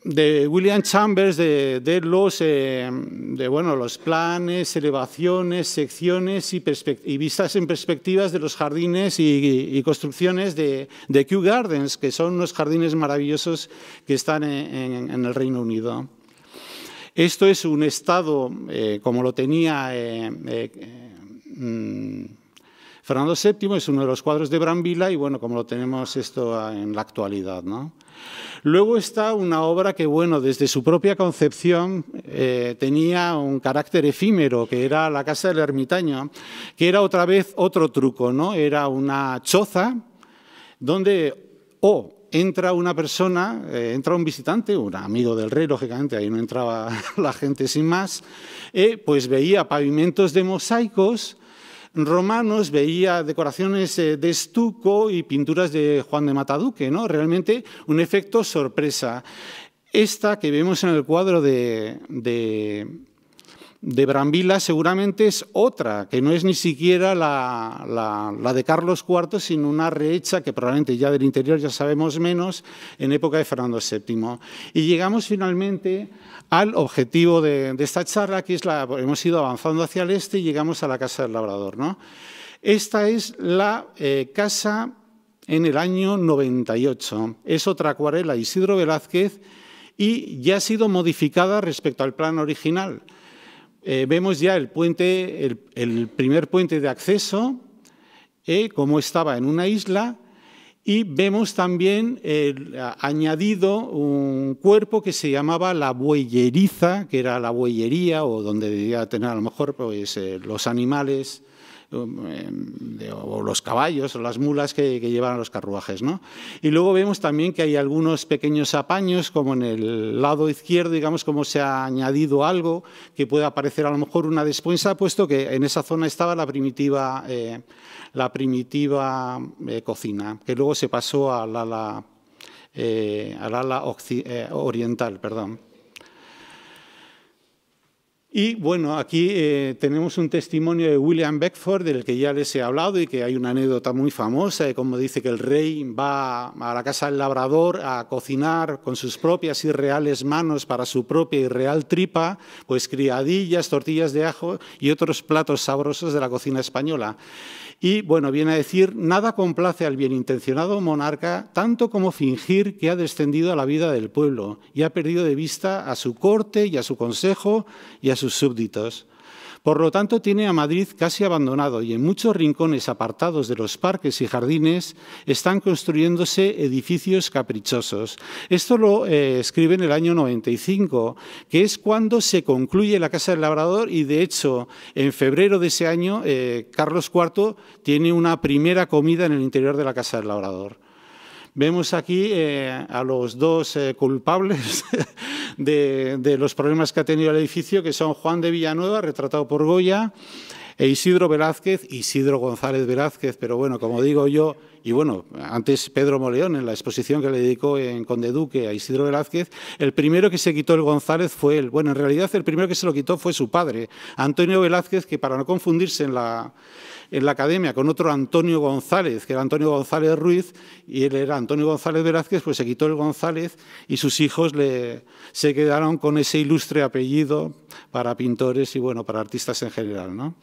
de William Chambers, de, de, los, eh, de bueno, los planes, elevaciones, secciones y, y vistas en perspectivas de los jardines y, y, y construcciones de, de Kew Gardens, que son unos jardines maravillosos que están en, en, en el Reino Unido. Esto es un estado, eh, como lo tenía eh, eh, eh, Fernando séptimo, es uno de los cuadros de Brambila y bueno, como lo tenemos esto en la actualidad, ¿no? Luego está una obra que, bueno, desde su propia concepción eh, tenía un carácter efímero, que era la Casa del Ermitaño, que era otra vez otro truco, ¿no? Era una choza donde o oh, entra una persona, eh, entra un visitante, un amigo del rey, lógicamente, ahí no entraba la gente sin más, eh, pues veía pavimentos de mosaicos, romanos, veía decoraciones de estuco y pinturas de Juan de Mataduque, ¿no? Realmente un efecto sorpresa. Esta que vemos en el cuadro de, de, de Brambila seguramente es otra, que no es ni siquiera la, la, la de Carlos cuarto, sino una rehecha que probablemente ya del interior ya sabemos menos, en época de Fernando séptimo. Y llegamos finalmente al objetivo de, de esta charla, que es la, hemos ido avanzando hacia el este y llegamos a la Casa del Labrador, ¿no? Esta es la eh, casa en el año noventa y ocho. Es otra acuarela de Isidro Velázquez, y ya ha sido modificada respecto al plan original. Eh, vemos ya el puente, el, el primer puente de acceso, eh, como estaba en una isla, y vemos también eh, añadido un cuerpo que se llamaba la bueyeriza, que era la bueyería, o donde debía tener a lo mejor pues, eh, los animales, o los caballos o las mulas que, que llevan a los carruajes, ¿no? Y luego vemos también que hay algunos pequeños apaños, como en el lado izquierdo, digamos, como se ha añadido algo que pueda parecer a lo mejor una despensa, puesto que en esa zona estaba la primitiva, eh, la primitiva eh, cocina, que luego se pasó al ala, eh, al ala eh, oriental, perdón. Y bueno, aquí eh, tenemos un testimonio de William Beckford, del que ya les he hablado y que hay una anécdota muy famosa, de cómo dice que el rey va a la casa del labrador a cocinar con sus propias y reales manos para su propia y real tripa, pues criadillas, tortillas de ajo y otros platos sabrosos de la cocina española. Y bueno, viene a decir, nada complace al bienintencionado monarca tanto como fingir que ha descendido a la vida del pueblo y ha perdido de vista a su corte y a su consejo y a su sus súbditos. Por lo tanto, tiene a Madrid casi abandonado y en muchos rincones apartados de los parques y jardines están construyéndose edificios caprichosos. Esto lo eh, escribe en el año noventa y cinco, que es cuando se concluye la Casa del Labrador, y de hecho, en febrero de ese año, eh, Carlos cuarto tiene una primera comida en el interior de la Casa del Labrador. Vemos aquí eh, a los dos eh, culpables de, de los problemas que ha tenido el edificio, que son Juan de Villanueva, retratado por Goya, e Isidro Velázquez, Isidro González Velázquez, pero bueno, como digo yo, y bueno, antes Pedro Moleón, en la exposición que le dedicó en Conde Duque a Isidro Velázquez, el primero que se quitó el González fue él. Bueno, en realidad el primero que se lo quitó fue su padre, Antonio Velázquez, que para no confundirse en la, en la academia con otro Antonio González, que era Antonio González Ruiz, y él era Antonio González Velázquez, pues se quitó el González y sus hijos le, se quedaron con ese ilustre apellido para pintores y bueno, para artistas en general, ¿no?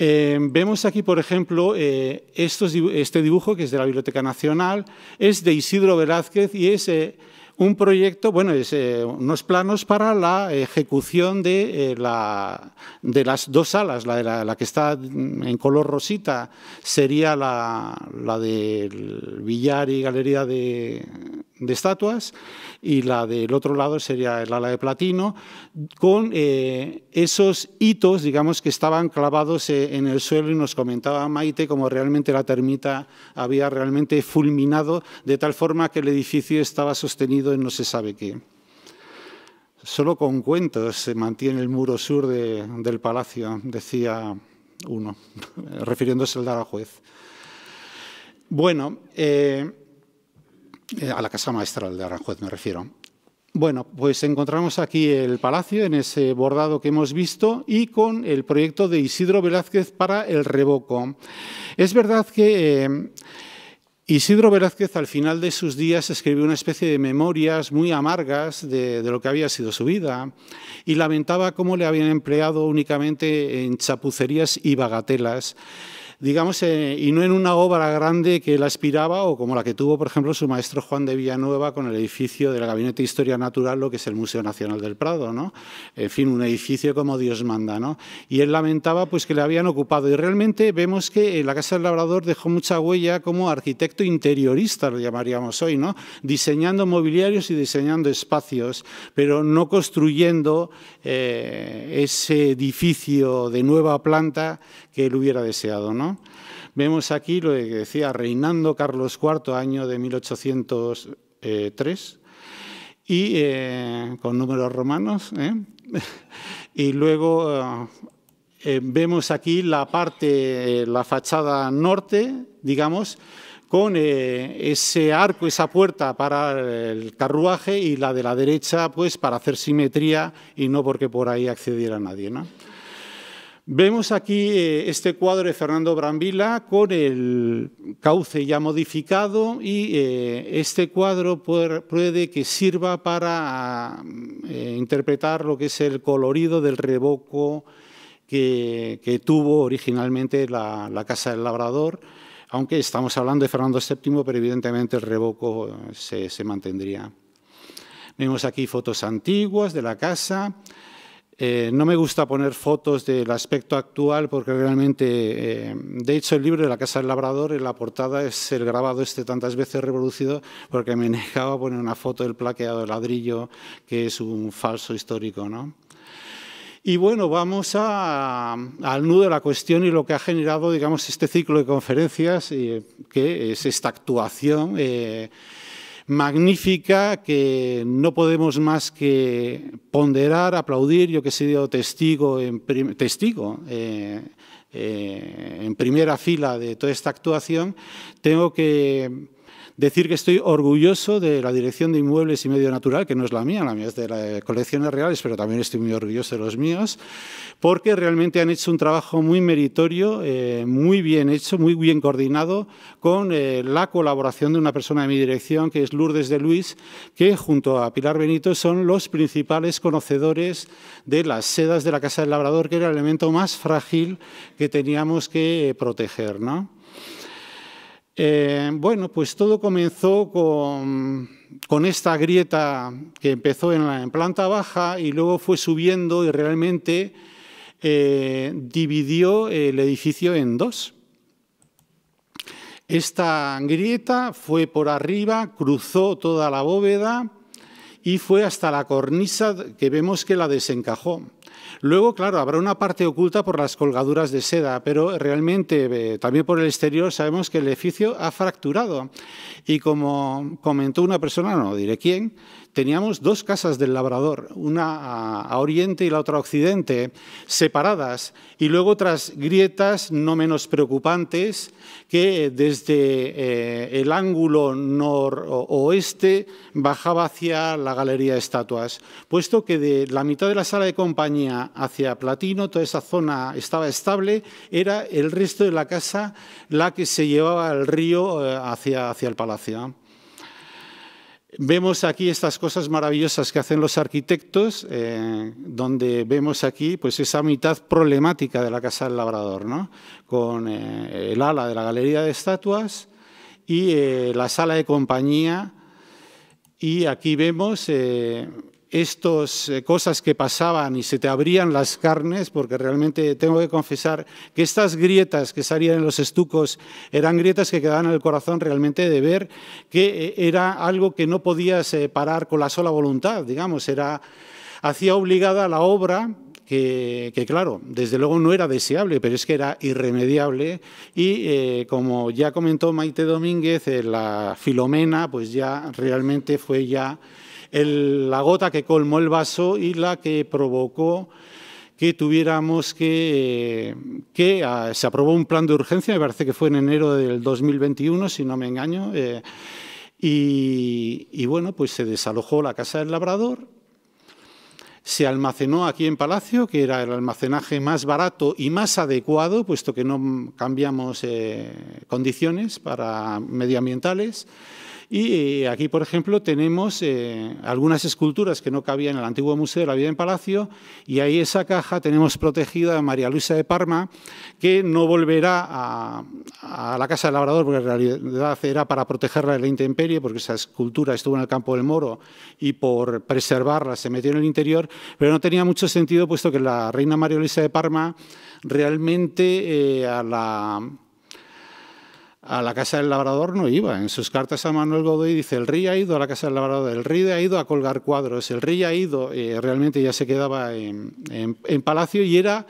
Eh, vemos aquí, por ejemplo, eh, estos, este dibujo, que es de la Biblioteca Nacional, es de Isidro Velázquez y es eh, un proyecto, bueno, es eh, unos planos para la ejecución de, eh, la, de las dos alas, la, de la, la que está en color rosita sería la, la del billar y galería de... de estatuas, y la del otro lado sería el ala de platino, con eh, esos hitos, digamos, que estaban clavados eh, en el suelo, y nos comentaba Maite como realmente la termita había realmente fulminado, de tal forma que el edificio estaba sostenido en no se sabe qué. Solo con cuentos se mantiene el muro sur de, del palacio, decía uno, refiriéndose al de Aranjuez. Bueno, eh, a la Casa Maestral de Aranjuez me refiero. Bueno, pues encontramos aquí el palacio en ese bordado que hemos visto y con el proyecto de Isidro Velázquez para el revoco. Es verdad que eh, Isidro Velázquez al final de sus días escribió una especie de memorias muy amargas de, de lo que había sido su vida y lamentaba cómo le habían empleado únicamente en chapucerías y bagatelas. Digamos, eh, y no en una obra grande que él aspiraba, o como la que tuvo, por ejemplo, su maestro Juan de Villanueva con el edificio del Gabinete de Historia Natural, lo que es el Museo Nacional del Prado, ¿no? En fin, un edificio como Dios manda, ¿no? Y él lamentaba pues, que le habían ocupado. Y realmente vemos que la Casa del Labrador dejó mucha huella como arquitecto interiorista, lo llamaríamos hoy, ¿no? Diseñando mobiliarios y diseñando espacios, pero no construyendo eh, ese edificio de nueva planta que él hubiera deseado, ¿no? Vemos aquí lo que decía, reinando Carlos cuarto, año de mil ochocientos tres, y eh, con números romanos, ¿eh? Y luego Eh, vemos aquí la parte, eh, la fachada norte, digamos, con eh, ese arco, esa puerta para el carruaje y la de la derecha, pues, para hacer simetría y no porque por ahí accediera nadie, ¿no? Vemos aquí eh, este cuadro de Fernando Brambila con el cauce ya modificado y eh, este cuadro puede que sirva para eh, interpretar lo que es el colorido del revoco que, que tuvo originalmente la, la Casa del Labrador, aunque estamos hablando de Fernando séptimo, pero evidentemente el revoco se, se mantendría. Vemos aquí fotos antiguas de la casa. Eh, no me gusta poner fotos del aspecto actual porque realmente, eh, de hecho, el libro de la Casa del Labrador, en la portada es el grabado este tantas veces reproducido porque me negaba a poner una foto del plaqueado de ladrillo, que es un falso histórico, ¿no? Y bueno, vamos a, al nudo de la cuestión y lo que ha generado, digamos, este ciclo de conferencias, eh, que es esta actuación eh, magnífica que no podemos más que ponderar, aplaudir. Yo que he sido testigo, en, prim testigo, eh, eh, en primera fila de toda esta actuación, tengo que decir que estoy orgulloso de la Dirección de Inmuebles y Medio Natural, que no es la mía, la mía es de las Colecciones Reales, pero también estoy muy orgulloso de los míos, porque realmente han hecho un trabajo muy meritorio, eh, muy bien hecho, muy bien coordinado, con eh, la colaboración de una persona de mi dirección, que es Lourdes de Luis, que junto a Pilar Benito son los principales conocedores de las sedas de la Casa del Labrador, que era el elemento más frágil que teníamos que proteger, ¿no? Eh, bueno, pues todo comenzó con, con esta grieta que empezó en, la, en planta baja y luego fue subiendo y realmente eh, dividió el edificio en dos. Esta grieta fue por arriba, cruzó toda la bóveda y fue hasta la cornisa, que vemos que la desencajó. Luego, claro, habrá una parte oculta por las colgaduras de seda, pero realmente eh, también por el exterior sabemos que el edificio ha fracturado. Y como comentó una persona, no diré quién, teníamos dos casas del Labrador, una a, a oriente y la otra a occidente, separadas, y luego otras grietas no menos preocupantes que desde eh, el ángulo noroeste bajaba hacia la galería de estatuas, puesto que de la mitad de la sala de compañía hacia Platino, toda esa zona estaba estable, era el resto de la casa la que se llevaba el río hacia, hacia el palacio. Vemos aquí estas cosas maravillosas que hacen los arquitectos, eh, donde vemos aquí pues, esa mitad problemática de la Casa del Labrador, ¿no? Con eh, el ala de la galería de estatuas y eh, la sala de compañía. Y aquí vemos Eh, estas eh, cosas que pasaban y se te abrían las carnes, porque realmente tengo que confesar que estas grietas que salían en los estucos eran grietas que quedaban en el corazón realmente de ver que eh, era algo que no podías eh, parar con la sola voluntad, digamos, era, hacía obligada la obra que, que, claro, desde luego no era deseable, pero es que era irremediable y eh, como ya comentó Maite Domínguez, eh, la Filomena, pues ya realmente fue ya El, la gota que colmó el vaso y la que provocó que tuviéramos que, que a, se aprobó un plan de urgencia, me parece que fue en enero del dos mil veintiuno, si no me engaño, eh, y, y bueno, pues se desalojó la Casa del Labrador, se almacenó aquí en Palacio, que era el almacenaje más barato y más adecuado, puesto que no cambiamos eh, condiciones para medioambientales. Y aquí, por ejemplo, tenemos eh, algunas esculturas que no cabían en el antiguo Museo de la Vida en Palacio y ahí esa caja tenemos protegida a María Luisa de Parma, que no volverá a, a la Casa del Labrador, porque en realidad era para protegerla de la intemperie, porque esa escultura estuvo en el Campo del Moro y por preservarla se metió en el interior, pero no tenía mucho sentido, puesto que la reina María Luisa de Parma realmente eh, a la... a la Casa del Labrador no iba. En sus cartas a Manuel Godoy dice, el rey ha ido a la Casa del Labrador, el rey ha ido a colgar cuadros, el rey ha ido, eh, realmente ya se quedaba en, en, en Palacio y era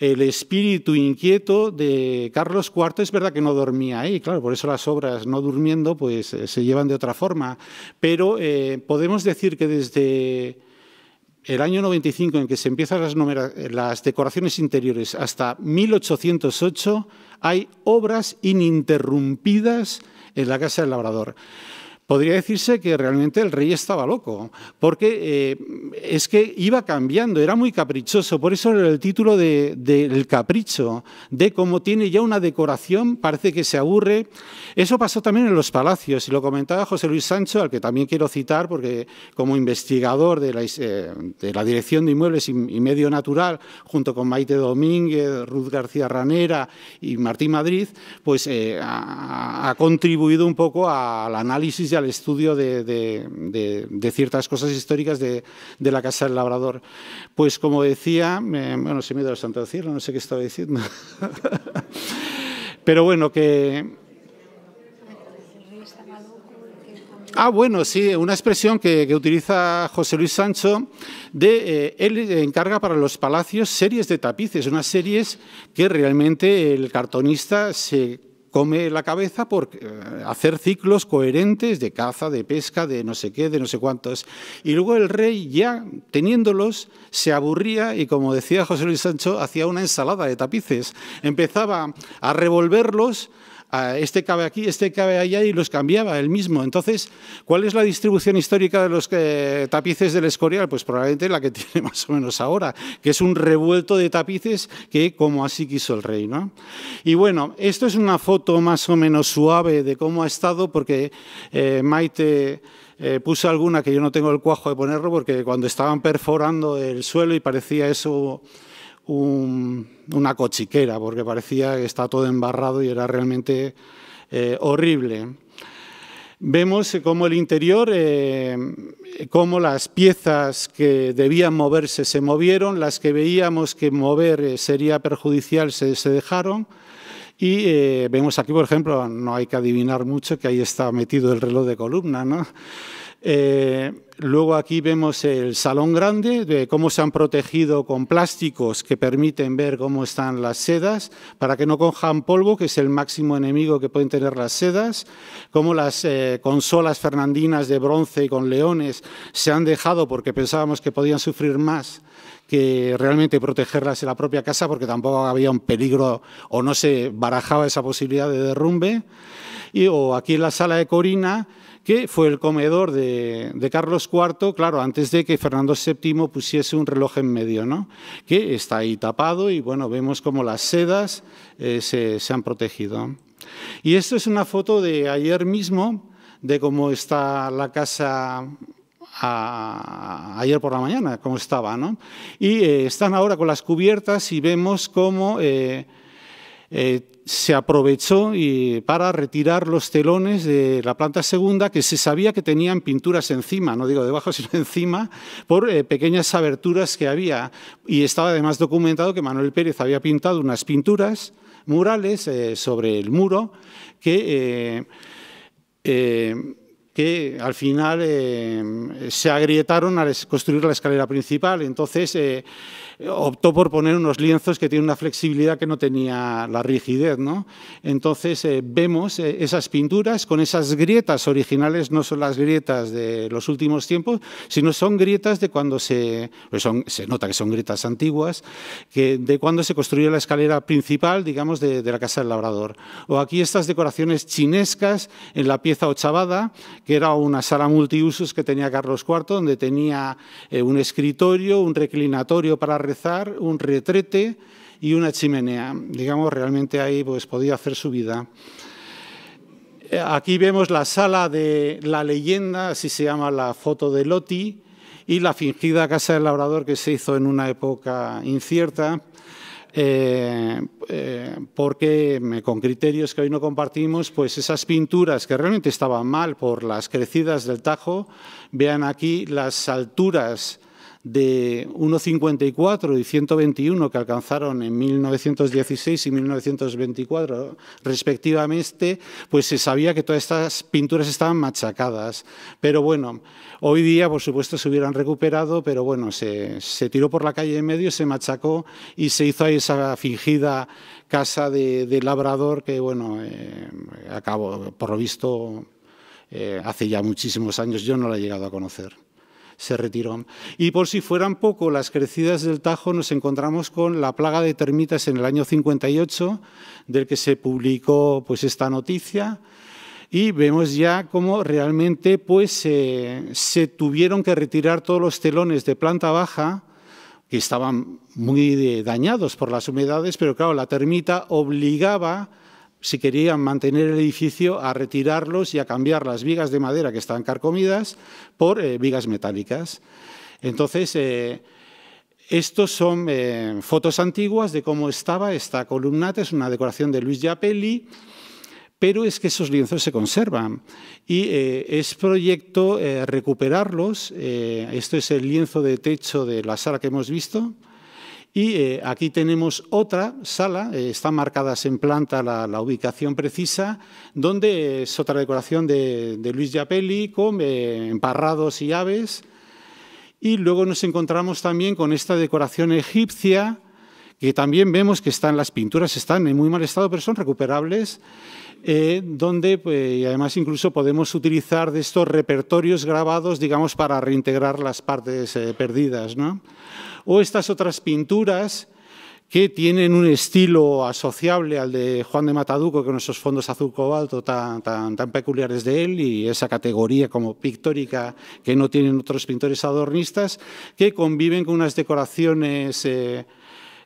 el espíritu inquieto de Carlos cuarto. Es verdad que no dormía ahí, claro, por eso las obras no durmiendo pues se llevan de otra forma, pero eh, podemos decir que desde el año noventa y cinco en que se empiezan las, las decoraciones interiores hasta mil ochocientos ocho, hay obras ininterrumpidas en la Casa del Labrador. Podría decirse que realmente el rey estaba loco, porque eh, es que iba cambiando, era muy caprichoso, por eso era el título del de, de capricho, de cómo tiene ya una decoración, parece que se aburre. Eso pasó también en los palacios, y lo comentaba José Luis Sancho, al que también quiero citar, porque como investigador de la, eh, de la Dirección de Inmuebles y, y Medio Natural, junto con Maite Domínguez, Ruth García Ranera y Martín Madrid, pues eh, ha, ha contribuido un poco al análisis al estudio de, de, de, de ciertas cosas históricas de, de la Casa del Labrador. Pues como decía, eh, bueno, se me ha ido el santo del cielo, no sé qué estaba diciendo. Pero bueno, que... Ah, bueno, sí, una expresión que, que utiliza José Luis Sancho, de eh, él encarga para los palacios series de tapices, unas series que realmente el cartonista se... come la cabeza por hacer ciclos coherentes de caza, de pesca, de no sé qué, de no sé cuántos. Y luego el rey, ya teniéndolos, se aburría y, como decía José Luis Sancho, hacía una ensalada de tapices. Empezaba a revolverlos, a este cabe aquí, este cabe allá, y los cambiaba él mismo. Entonces, ¿cuál es la distribución histórica de los eh, tapices del Escorial? Pues probablemente la que tiene más o menos ahora, que es un revuelto de tapices que como así quiso el rey, ¿no? Y bueno, esto es una foto más o menos suave de cómo ha estado, porque eh, Maite... Eh, puse alguna que yo no tengo el cuajo de ponerlo, porque cuando estaban perforando el suelo y parecía eso... Un, una cochiquera, porque parecía que está todo embarrado y era realmente eh, horrible. Vemos cómo el interior, eh, cómo las piezas que debían moverse se movieron, las que veíamos que mover sería perjudicial se, se dejaron. Y eh, vemos aquí, por ejemplo, no hay que adivinar mucho que ahí está metido el reloj de columna, ¿no? Eh, luego aquí vemos el salón grande, de cómo se han protegido con plásticos que permiten ver cómo están las sedas, para que no cojan polvo, que es el máximo enemigo que pueden tener las sedas, cómo las eh, consolas fernandinas de bronce con leones se han dejado porque pensábamos que podían sufrir más que realmente protegerlas en la propia casa, porque tampoco había un peligro o no se barajaba esa posibilidad de derrumbe. Y, o aquí en la sala de Corina, que fue el comedor de, de Carlos cuarto, claro, antes de que Fernando séptimo pusiese un reloj en medio, ¿no? Que está ahí tapado y, bueno, vemos como las sedas eh, se, se han protegido. Y esto es una foto de ayer mismo, de cómo está la casa... A, ayer por la mañana, como estaba, ¿no? Y eh, están ahora con las cubiertas y vemos cómo eh, eh, se aprovechó y, para retirar los telones de la planta segunda, que se sabía que tenían pinturas encima, no digo debajo, sino encima, por eh, pequeñas aberturas que había. Y estaba además documentado que Manuel Pérez había pintado unas pinturas murales eh, sobre el muro que... Eh, eh, que al final eh, se agrietaron al construir la escalera principal. Entonces eh, optó por poner unos lienzos que tienen una flexibilidad que no tenía la rigidez, ¿no? Entonces eh, vemos eh, esas pinturas con esas grietas originales, no son las grietas de los últimos tiempos, sino son grietas de cuando se... Pues son, se nota que son grietas antiguas, que de cuando se construyó la escalera principal, digamos, de, de la Casa del Labrador. O aquí estas decoraciones chinescas en la pieza ochavada, que era una sala multiusos que tenía Carlos cuarto, donde tenía eh, un escritorio, un reclinatorio para rezar, un retrete y una chimenea. Digamos, realmente ahí pues, podía hacer su vida. Aquí vemos la sala de la leyenda, así se llama la foto de Lotti, y la fingida Casa del Labrador que se hizo en una época incierta, Eh, eh, porque con criterios que hoy no compartimos, pues esas pinturas que realmente estaban mal por las crecidas del Tajo, vean aquí las alturas de uno cincuenta y cuatro y ciento veintiuno que alcanzaron en mil novecientos dieciséis y mil novecientos veinticuatro respectivamente, pues se sabía que todas estas pinturas estaban machacadas. Pero bueno, hoy día por supuesto se hubieran recuperado, pero bueno, se, se tiró por la calle en medio, se machacó y se hizo ahí esa fingida casa de, de labrador que, bueno, eh, acabó, por lo visto, eh, hace ya muchísimos años, yo no la he llegado a conocer. se retiró. Y por si fueran poco las crecidas del Tajo, nos encontramos con la plaga de termitas en el año cincuenta y ocho, del que se publicó pues, esta noticia, y vemos ya cómo realmente pues, eh, se tuvieron que retirar todos los telones de planta baja, que estaban muy dañados por las humedades, pero claro, la termita obligaba, si querían mantener el edificio, a retirarlos y a cambiar las vigas de madera que estaban carcomidas por eh, vigas metálicas. Entonces, eh, estos son eh, fotos antiguas de cómo estaba esta columnata, es una decoración de Luis Giapelli, pero es que esos lienzos se conservan y eh, es proyecto eh, recuperarlos. Eh, esto es el lienzo de techo de la sala que hemos visto y eh, aquí tenemos otra sala, eh, están marcadas en planta la, la ubicación precisa, donde es otra decoración de, de Luis Giapelli con eh, emparrados y aves. Y luego nos encontramos también con esta decoración egipcia, que también vemos que están, las pinturas están en muy mal estado, pero son recuperables, eh, donde pues, y además incluso podemos utilizar de estos repertorios grabados, digamos, para reintegrar las partes eh, perdidas, ¿no? O estas otras pinturas que tienen un estilo asociable al de Juan de Mataduco, con esos fondos azul cobalto tan, tan, tan peculiares de él, y esa categoría como pictórica que no tienen otros pintores adornistas, que conviven con unas decoraciones Eh,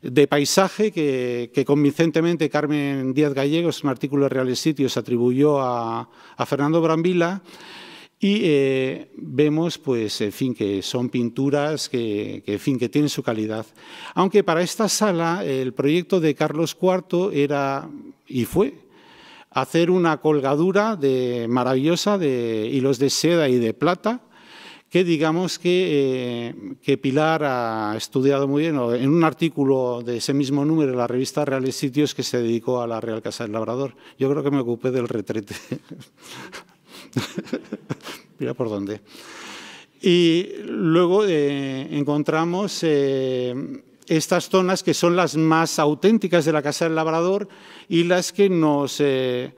de paisaje que, que convincentemente Carmen Díaz Gallegos, en un artículo de Reales Sitios, atribuyó a, a Fernando Brambila, y eh, vemos pues, en fin, que son pinturas que, que, en fin, que tienen su calidad. Aunque para esta sala el proyecto de Carlos cuarto era, y fue, hacer una colgadura de, maravillosa de hilos de seda y de plata, que digamos que, eh, que Pilar ha estudiado muy bien en un artículo de ese mismo número de la revista Reales Sitios que se dedicó a la Real Casa del Labrador. Yo creo que me ocupé del retrete. Mira por dónde. Y luego eh, encontramos eh, estas zonas que son las más auténticas de la Casa del Labrador y las que nos Eh,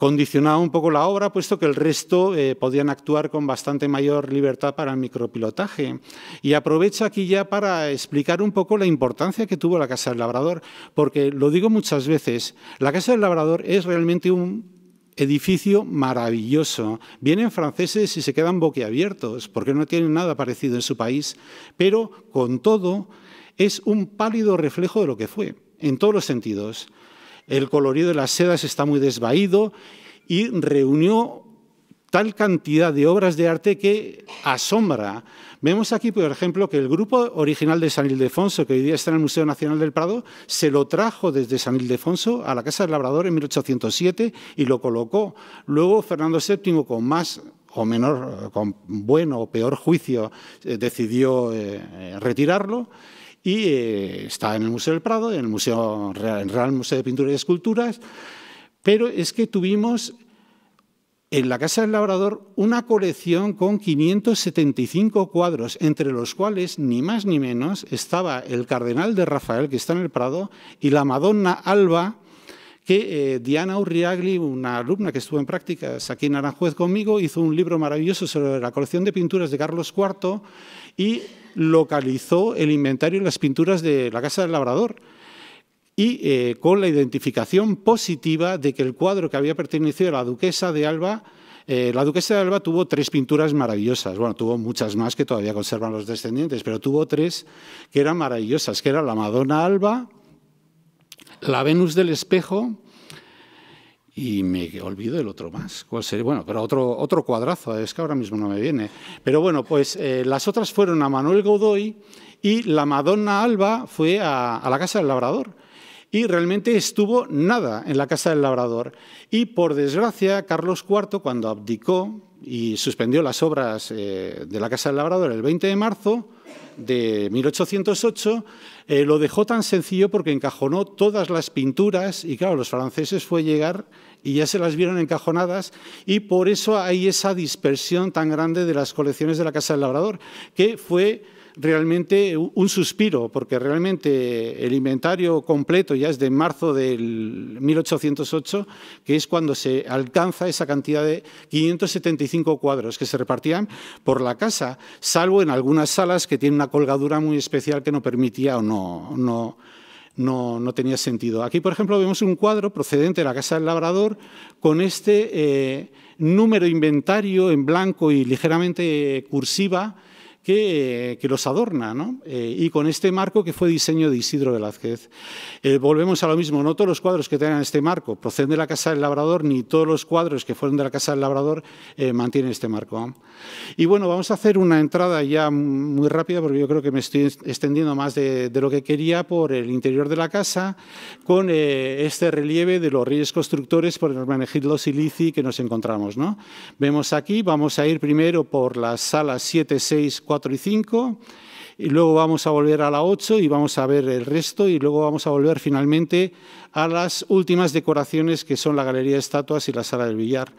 condicionaba un poco la obra, puesto que el resto eh, podían actuar con bastante mayor libertad para el micropilotaje. Y aprovecho aquí ya para explicar un poco la importancia que tuvo la Casa del Labrador, porque lo digo muchas veces, la Casa del Labrador es realmente un edificio maravilloso. Vienen franceses y se quedan boquiabiertos, porque no tienen nada parecido en su país, pero con todo es un pálido reflejo de lo que fue, en todos los sentidos. El colorido de las sedas está muy desvaído y reunió tal cantidad de obras de arte que asombra. Vemos aquí, por ejemplo, que el grupo original de San Ildefonso, que hoy día está en el Museo Nacional del Prado, se lo trajo desde San Ildefonso a la Casa del Labrador en mil ochocientos siete y lo colocó. Luego Fernando séptimo, con más o menor, con bueno o peor juicio, eh, decidió eh, retirarlo. Y eh, está en el Museo del Prado, en el Museo Real, en el Real Museo de Pintura y Esculturas, pero es que tuvimos en la Casa del Labrador una colección con quinientos setenta y cinco cuadros, entre los cuales, ni más ni menos, estaba el Cardenal de Rafael, que está en el Prado, y la Madonna Alba, que eh, Diana Urriagli, una alumna que estuvo en prácticas aquí en Aranjuez conmigo, hizo un libro maravilloso sobre la colección de pinturas de Carlos cuarto y localizó el inventario y las pinturas de la Casa del Labrador y eh, con la identificación positiva de que el cuadro que había pertenecido a la duquesa de Alba, eh, la duquesa de Alba tuvo tres pinturas maravillosas, bueno, tuvo muchas más que todavía conservan los descendientes, pero tuvo tres que eran maravillosas, que era la Madonna Alba, la Venus del Espejo y me olvido el otro más. ¿Cuál sería? Bueno, pero otro, otro cuadrazo, es que ahora mismo no me viene. Pero bueno, pues eh, las otras fueron a Manuel Godoy y la Madonna Alba fue a, a la Casa del Labrador. Y realmente estuvo nada en la Casa del Labrador. Y por desgracia, Carlos cuarto, cuando abdicó y suspendió las obras eh, de la Casa del Labrador el veinte de marzo, de mil ochocientos ocho, eh, lo dejó tan sencillo porque encajonó todas las pinturas y claro, los franceses fue llegar y ya se las vieron encajonadas y por eso hay esa dispersión tan grande de las colecciones de la Casa del Labrador, que fue realmente un suspiro, porque realmente el inventario completo ya es de marzo del mil ochocientos ocho, que es cuando se alcanza esa cantidad de quinientos setenta y cinco cuadros que se repartían por la casa, salvo en algunas salas que tienen una colgadura muy especial que no permitía o no... no No, no tenía sentido. Aquí, por ejemplo, vemos un cuadro procedente de la Casa del Labrador con este eh, número inventario en blanco y ligeramente cursiva que, que los adorna, ¿no? Eh, y con este marco que fue diseño de Isidro Velázquez. Eh, volvemos a lo mismo, no todos los cuadros que tengan este marco proceden de la Casa del Labrador, ni todos los cuadros que fueron de la Casa del Labrador eh, mantienen este marco. Y bueno, vamos a hacer una entrada ya muy rápida, porque yo creo que me estoy extendiendo más de, de lo que quería, por el interior de la casa, con eh, este relieve de los Reyes Constructores por Hermenegildo Silici que nos encontramos, ¿no? Vemos aquí, vamos a ir primero por las salas siete, seis, cuatro y cinco, y luego vamos a volver a la ocho y vamos a ver el resto, y luego vamos a volver finalmente a las últimas decoraciones que son la Galería de Estatuas y la Sala del Billar.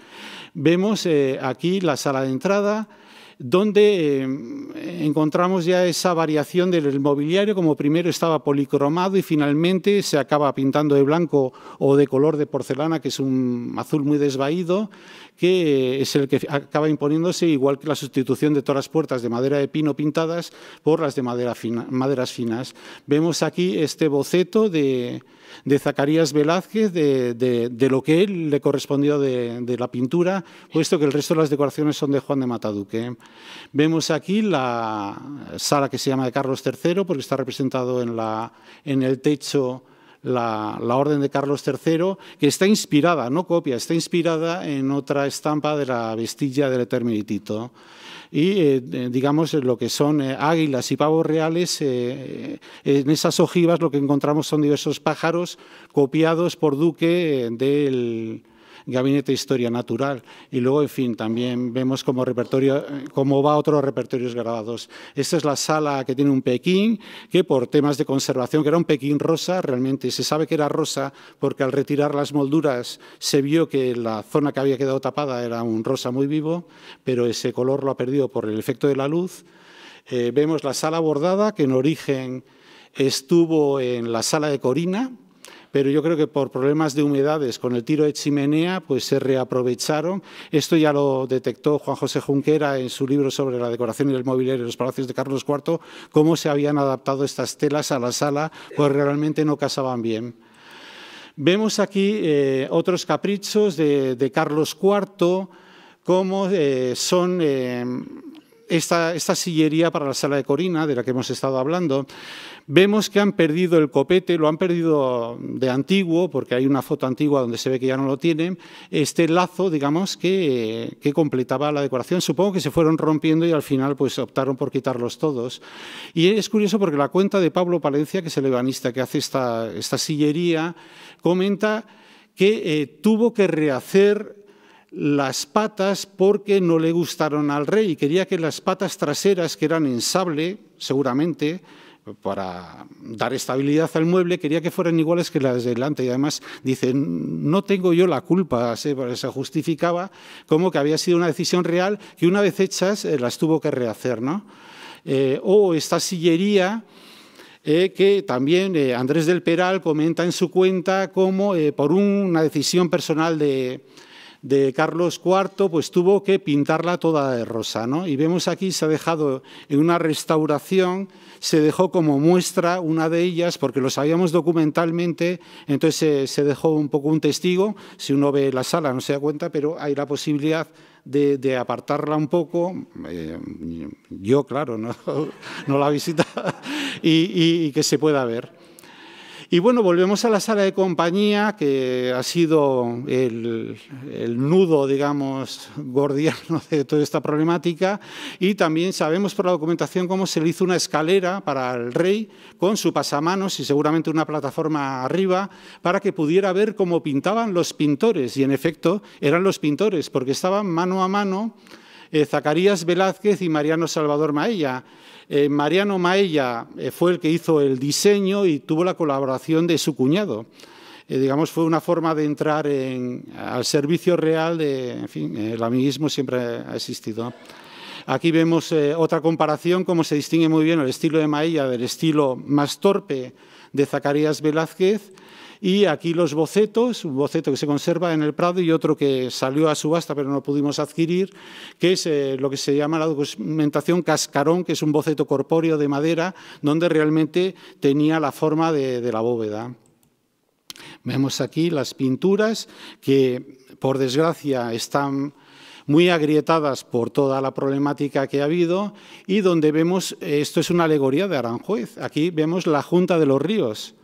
Vemos eh, aquí la sala de entrada, donde eh, encontramos ya esa variación del mobiliario, como primero estaba policromado y finalmente se acaba pintando de blanco o de color de porcelana, que es un azul muy desvaído, que es el que acaba imponiéndose, igual que la sustitución de todas las puertas de madera de pino pintadas por las de madera fina, maderas finas. Vemos aquí este boceto de, de Zacarías Velázquez, de, de, de lo que él le correspondió de, de la pintura, puesto que el resto de las decoraciones son de Juan de Mataduque. Vemos aquí la sala que se llama de Carlos tercero, porque está representado en, la, en el techo la, la orden de Carlos tercero, que está inspirada, no copia, está inspirada en otra estampa de la Vestilla del Eterno Hitito. Y eh, digamos lo que son eh, águilas y pavos reales, eh, en esas ojivas lo que encontramos son diversos pájaros copiados por Duque eh, del Gabinete de Historia Natural. Y luego, en fin, también vemos como repertorio, cómo va otros repertorios grabados. Esta es la sala que tiene un Pekín, que por temas de conservación, que era un Pekín rosa, realmente se sabe que era rosa porque al retirar las molduras se vio que la zona que había quedado tapada era un rosa muy vivo, pero ese color lo ha perdido por el efecto de la luz. Eh, vemos la sala bordada, que en origen estuvo en la sala de Corina, pero yo creo que por problemas de humedades con el tiro de chimenea pues se reaprovecharon. Esto ya lo detectó Juan José Junquera en su libro sobre la decoración y el mobiliario de los palacios de Carlos cuarto, cómo se habían adaptado estas telas a la sala, pues realmente no casaban bien. Vemos aquí eh, otros caprichos de, de Carlos cuarto, como eh, son... Eh, Esta, esta sillería para la sala de Corina, de la que hemos estado hablando. Vemos que han perdido el copete, lo han perdido de antiguo, porque hay una foto antigua donde se ve que ya no lo tienen, este lazo, digamos, que, que completaba la decoración. Supongo que se fueron rompiendo y al final pues optaron por quitarlos todos. Y es curioso porque la cuenta de Pablo Palencia, que es el ebanista que hace esta, esta sillería, comenta que eh, tuvo que rehacer las patas porque no le gustaron al rey y quería que las patas traseras, que eran en sable, seguramente, para dar estabilidad al mueble, quería que fueran iguales que las de delante. Y además dice, no tengo yo la culpa, se justificaba como que había sido una decisión real que una vez hechas las tuvo que rehacer, ¿no? Eh, o esta sillería... Eh, que también eh, Andrés del Peral comenta en su cuenta como eh, por una decisión personal de... de Carlos cuarto, pues tuvo que pintarla toda de rosa, ¿no? Y vemos aquí, se ha dejado en una restauración, se dejó como muestra una de ellas, porque lo sabíamos documentalmente, entonces eh, se dejó un poco un testigo, si uno ve la sala no se da cuenta, pero hay la posibilidad de, de apartarla un poco, eh, yo claro, no, no la visita, y, y, y que se pueda ver. Y bueno, volvemos a la sala de compañía, que ha sido el, el nudo, digamos, gordiano de toda esta problemática, y también sabemos por la documentación cómo se le hizo una escalera para el rey con su pasamanos y seguramente una plataforma arriba para que pudiera ver cómo pintaban los pintores, y en efecto eran los pintores, porque estaban mano a mano eh, Zacarías Velázquez y Mariano Salvador Maella. Eh, Mariano Maella eh, fue el que hizo el diseño y tuvo la colaboración de su cuñado. Eh, digamos, fue una forma de entrar en, al servicio real, de, en fin, el amiguismo siempre ha existido. Aquí vemos eh, otra comparación, cómo se distingue muy bien el estilo de Maella del estilo más torpe de Zacarías Velázquez. Y aquí los bocetos, un boceto que se conserva en el Prado y otro que salió a subasta pero no pudimos adquirir, que es eh, lo que se llama la documentación cascarón, que es un boceto corpóreo de madera donde realmente tenía la forma de, de la bóveda. Vemos aquí las pinturas que, por desgracia, están muy agrietadas por toda la problemática que ha habido y donde vemos, esto es una alegoría de Aranjuez, aquí vemos la Junta de los Ríos,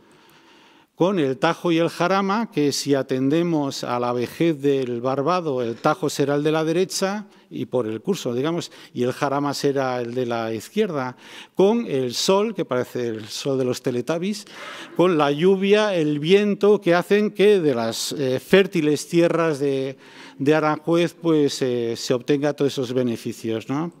con el Tajo y el Jarama, que si atendemos a la vejez del Barbado, el Tajo será el de la derecha y por el curso, digamos, y el Jarama será el de la izquierda, con el sol, que parece el sol de los Teletubbies, con la lluvia, el viento, que hacen que de las eh, fértiles tierras de, de Aranjuez pues, eh, se obtenga todos esos beneficios, ¿no?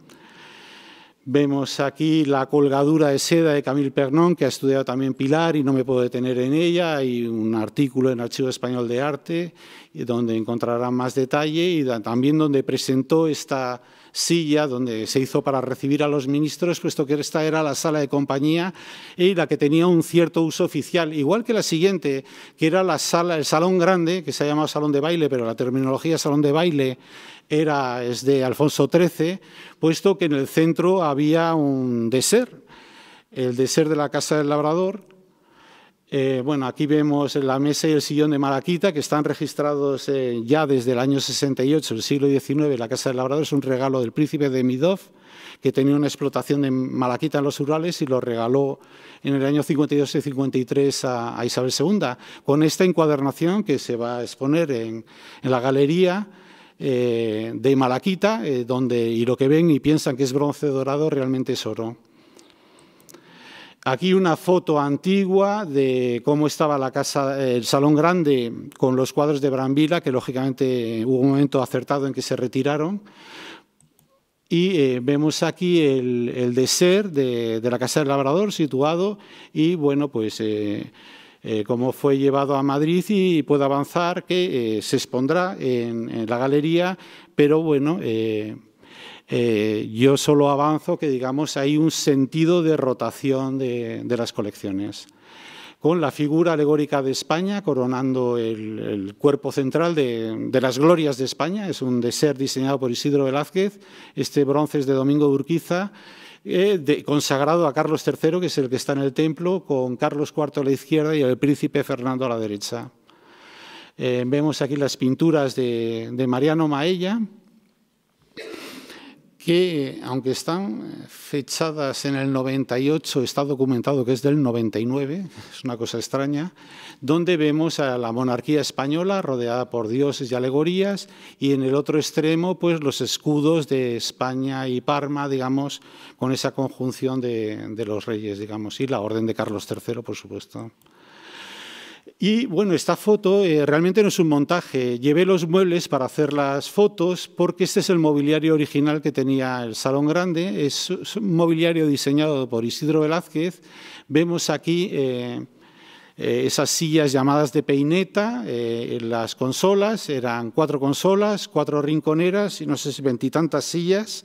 Vemos aquí la colgadura de seda de Camille Pernón, que ha estudiado también Pilar y no me puedo detener en ella. Hay un artículo en el Archivo Español de Arte donde encontrarán más detalle y también donde presentó esta silla donde se hizo para recibir a los ministros, puesto que esta era la sala de compañía y la que tenía un cierto uso oficial, igual que la siguiente, que era la sala, el salón grande, que se ha llamado salón de baile, pero la terminología salón de baile era, es de Alfonso trece, puesto que en el centro había un désert, el désert de la Casa del Labrador. Eh, bueno, aquí vemos la mesa y el sillón de Malaquita, que están registrados eh, ya desde el año sesenta y ocho, el siglo diecinueve. La Casa del Labrador es un regalo del príncipe de Midov, que tenía una explotación de Malaquita en los Urales y lo regaló en el año cincuenta y dos y cincuenta y tres a, a Isabel segunda, con esta encuadernación que se va a exponer en, en la galería eh, de Malaquita, eh, donde y lo que ven y piensan que es bronce dorado realmente es oro. Aquí una foto antigua de cómo estaba la casa, el salón grande con los cuadros de Brambila, que lógicamente hubo un momento acertado en que se retiraron. Y eh, vemos aquí el, el désert de, de la Casa del Labrador situado y bueno, pues eh, eh, cómo fue llevado a Madrid y puede avanzar, que eh, se expondrá en, en la galería, pero bueno... Eh, Eh, yo solo avanzo que, digamos, hay un sentido de rotación de, de las colecciones, con la figura alegórica de España coronando el, el cuerpo central de, de las glorias de España. Es un désert diseñado por Isidro Velázquez, este bronce es de Domingo de Urquiza, eh, de, consagrado a Carlos tercero, que es el que está en el templo, con Carlos cuarto a la izquierda y el príncipe Fernando a la derecha. Eh, vemos aquí las pinturas de, de Mariano Maella, que aunque están fechadas en el noventa y ocho, está documentado que es del noventa y nueve, es una cosa extraña, donde vemos a la monarquía española rodeada por dioses y alegorías y en el otro extremo pues los escudos de España y Parma, digamos, con esa conjunción de, de los reyes, digamos, y la orden de Carlos tercero, por supuesto. Y bueno, esta foto eh, realmente no es un montaje. Llevé los muebles para hacer las fotos porque este es el mobiliario original que tenía el Salón Grande. Es, es un mobiliario diseñado por Isidro Velázquez. Vemos aquí eh, eh, esas sillas llamadas de peineta, eh, las consolas, eran cuatro consolas, cuatro rinconeras y no sé si veintitantas sillas.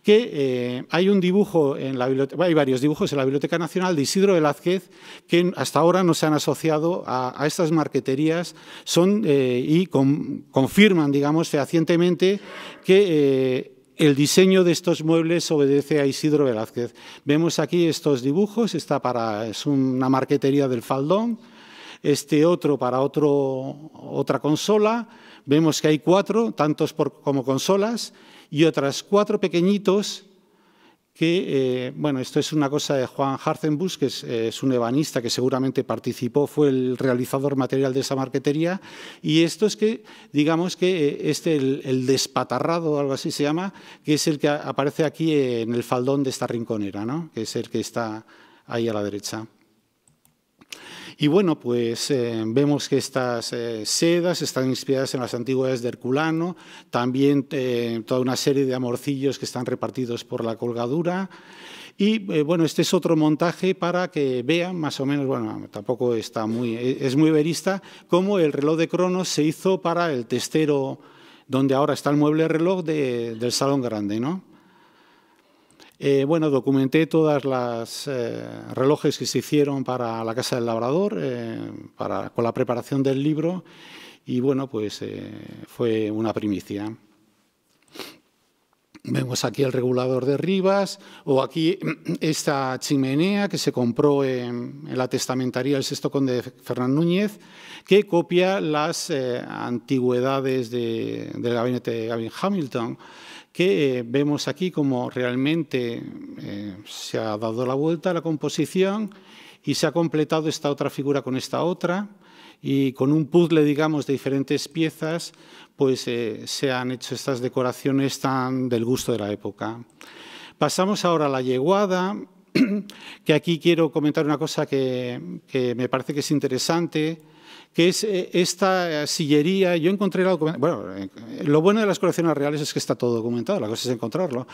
que eh, hay un dibujo en la biblioteca, hay varios dibujos en la Biblioteca Nacional de Isidro Velázquez que hasta ahora no se han asociado a, a estas marqueterías son, eh, y con, confirman, digamos, fehacientemente que eh, el diseño de estos muebles obedece a Isidro Velázquez. Vemos aquí estos dibujos, está para, es una marquetería del faldón, este otro para otro, otra consola, vemos que hay cuatro, tantos por, como consolas, y otras cuatro pequeñitos que, eh, bueno, esto es una cosa de Juan Harzenbusch, que es, eh, es un ebanista que seguramente participó, fue el realizador material de esa marquetería, y esto es que, digamos que este, el, el despatarrado, algo así se llama, que es el que aparece aquí en el faldón de esta rinconera, ¿no? Que es el que está ahí a la derecha. Y bueno, pues eh, vemos que estas eh, sedas están inspiradas en las antigüedades de Herculano, también eh, toda una serie de amorcillos que están repartidos por la colgadura. Y eh, bueno, este es otro montaje para que vean más o menos, bueno, tampoco está muy, es muy verista, cómo el reloj de Cronos se hizo para el testero, donde ahora está el mueble reloj de, del Salón Grande, ¿no? Eh, bueno, documenté todas las eh, relojes que se hicieron para la Casa del Labrador, eh, para, con la preparación del libro, y bueno, pues eh, fue una primicia. Vemos aquí el regulador de Rivas, o aquí esta chimenea que se compró en, en la testamentaría del sexto conde Fernán Núñez, que copia las eh, antigüedades de, del gabinete de Gavin Hamilton, que eh, vemos aquí como realmente eh, se ha dado la vuelta a la composición y se ha completado esta otra figura con esta otra, y con un puzzle, digamos, de diferentes piezas, pues eh, se han hecho estas decoraciones tan del gusto de la época. Pasamos ahora a la yeguada, que aquí quiero comentar una cosa que, que me parece que es interesante, que es esta sillería. Yo encontré la bueno, lo bueno de las colecciones reales es que está todo documentado, la cosa es encontrarlo,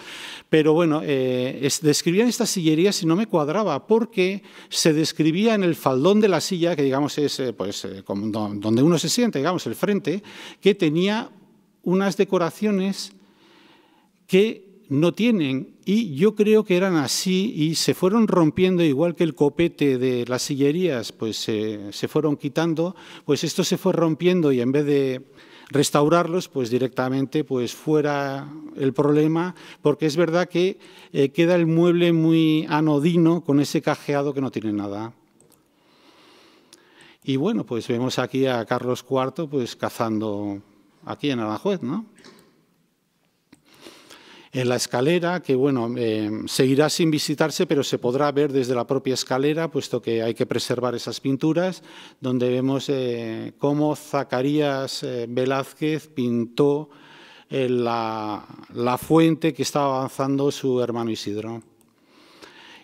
pero bueno, eh, es, describían esta sillería si no me cuadraba, porque se describía en el faldón de la silla, que digamos es eh, pues, eh, como donde uno se siente, digamos el frente, que tenía unas decoraciones que no tienen, y yo creo que eran así y se fueron rompiendo, igual que el copete de las sillerías, pues eh, se fueron quitando, pues esto se fue rompiendo, y en vez de restaurarlos, pues directamente pues fuera el problema, porque es verdad que eh, queda el mueble muy anodino con ese cajeado que no tiene nada. Y bueno, pues vemos aquí a Carlos cuarto pues cazando aquí en Aranjuez, ¿no? En la escalera, que bueno, eh, seguirá sin visitarse, pero se podrá ver desde la propia escalera, puesto que hay que preservar esas pinturas, donde vemos eh, cómo Zacarías eh, Velázquez pintó eh, la, la fuente que estaba avanzando su hermano Isidro.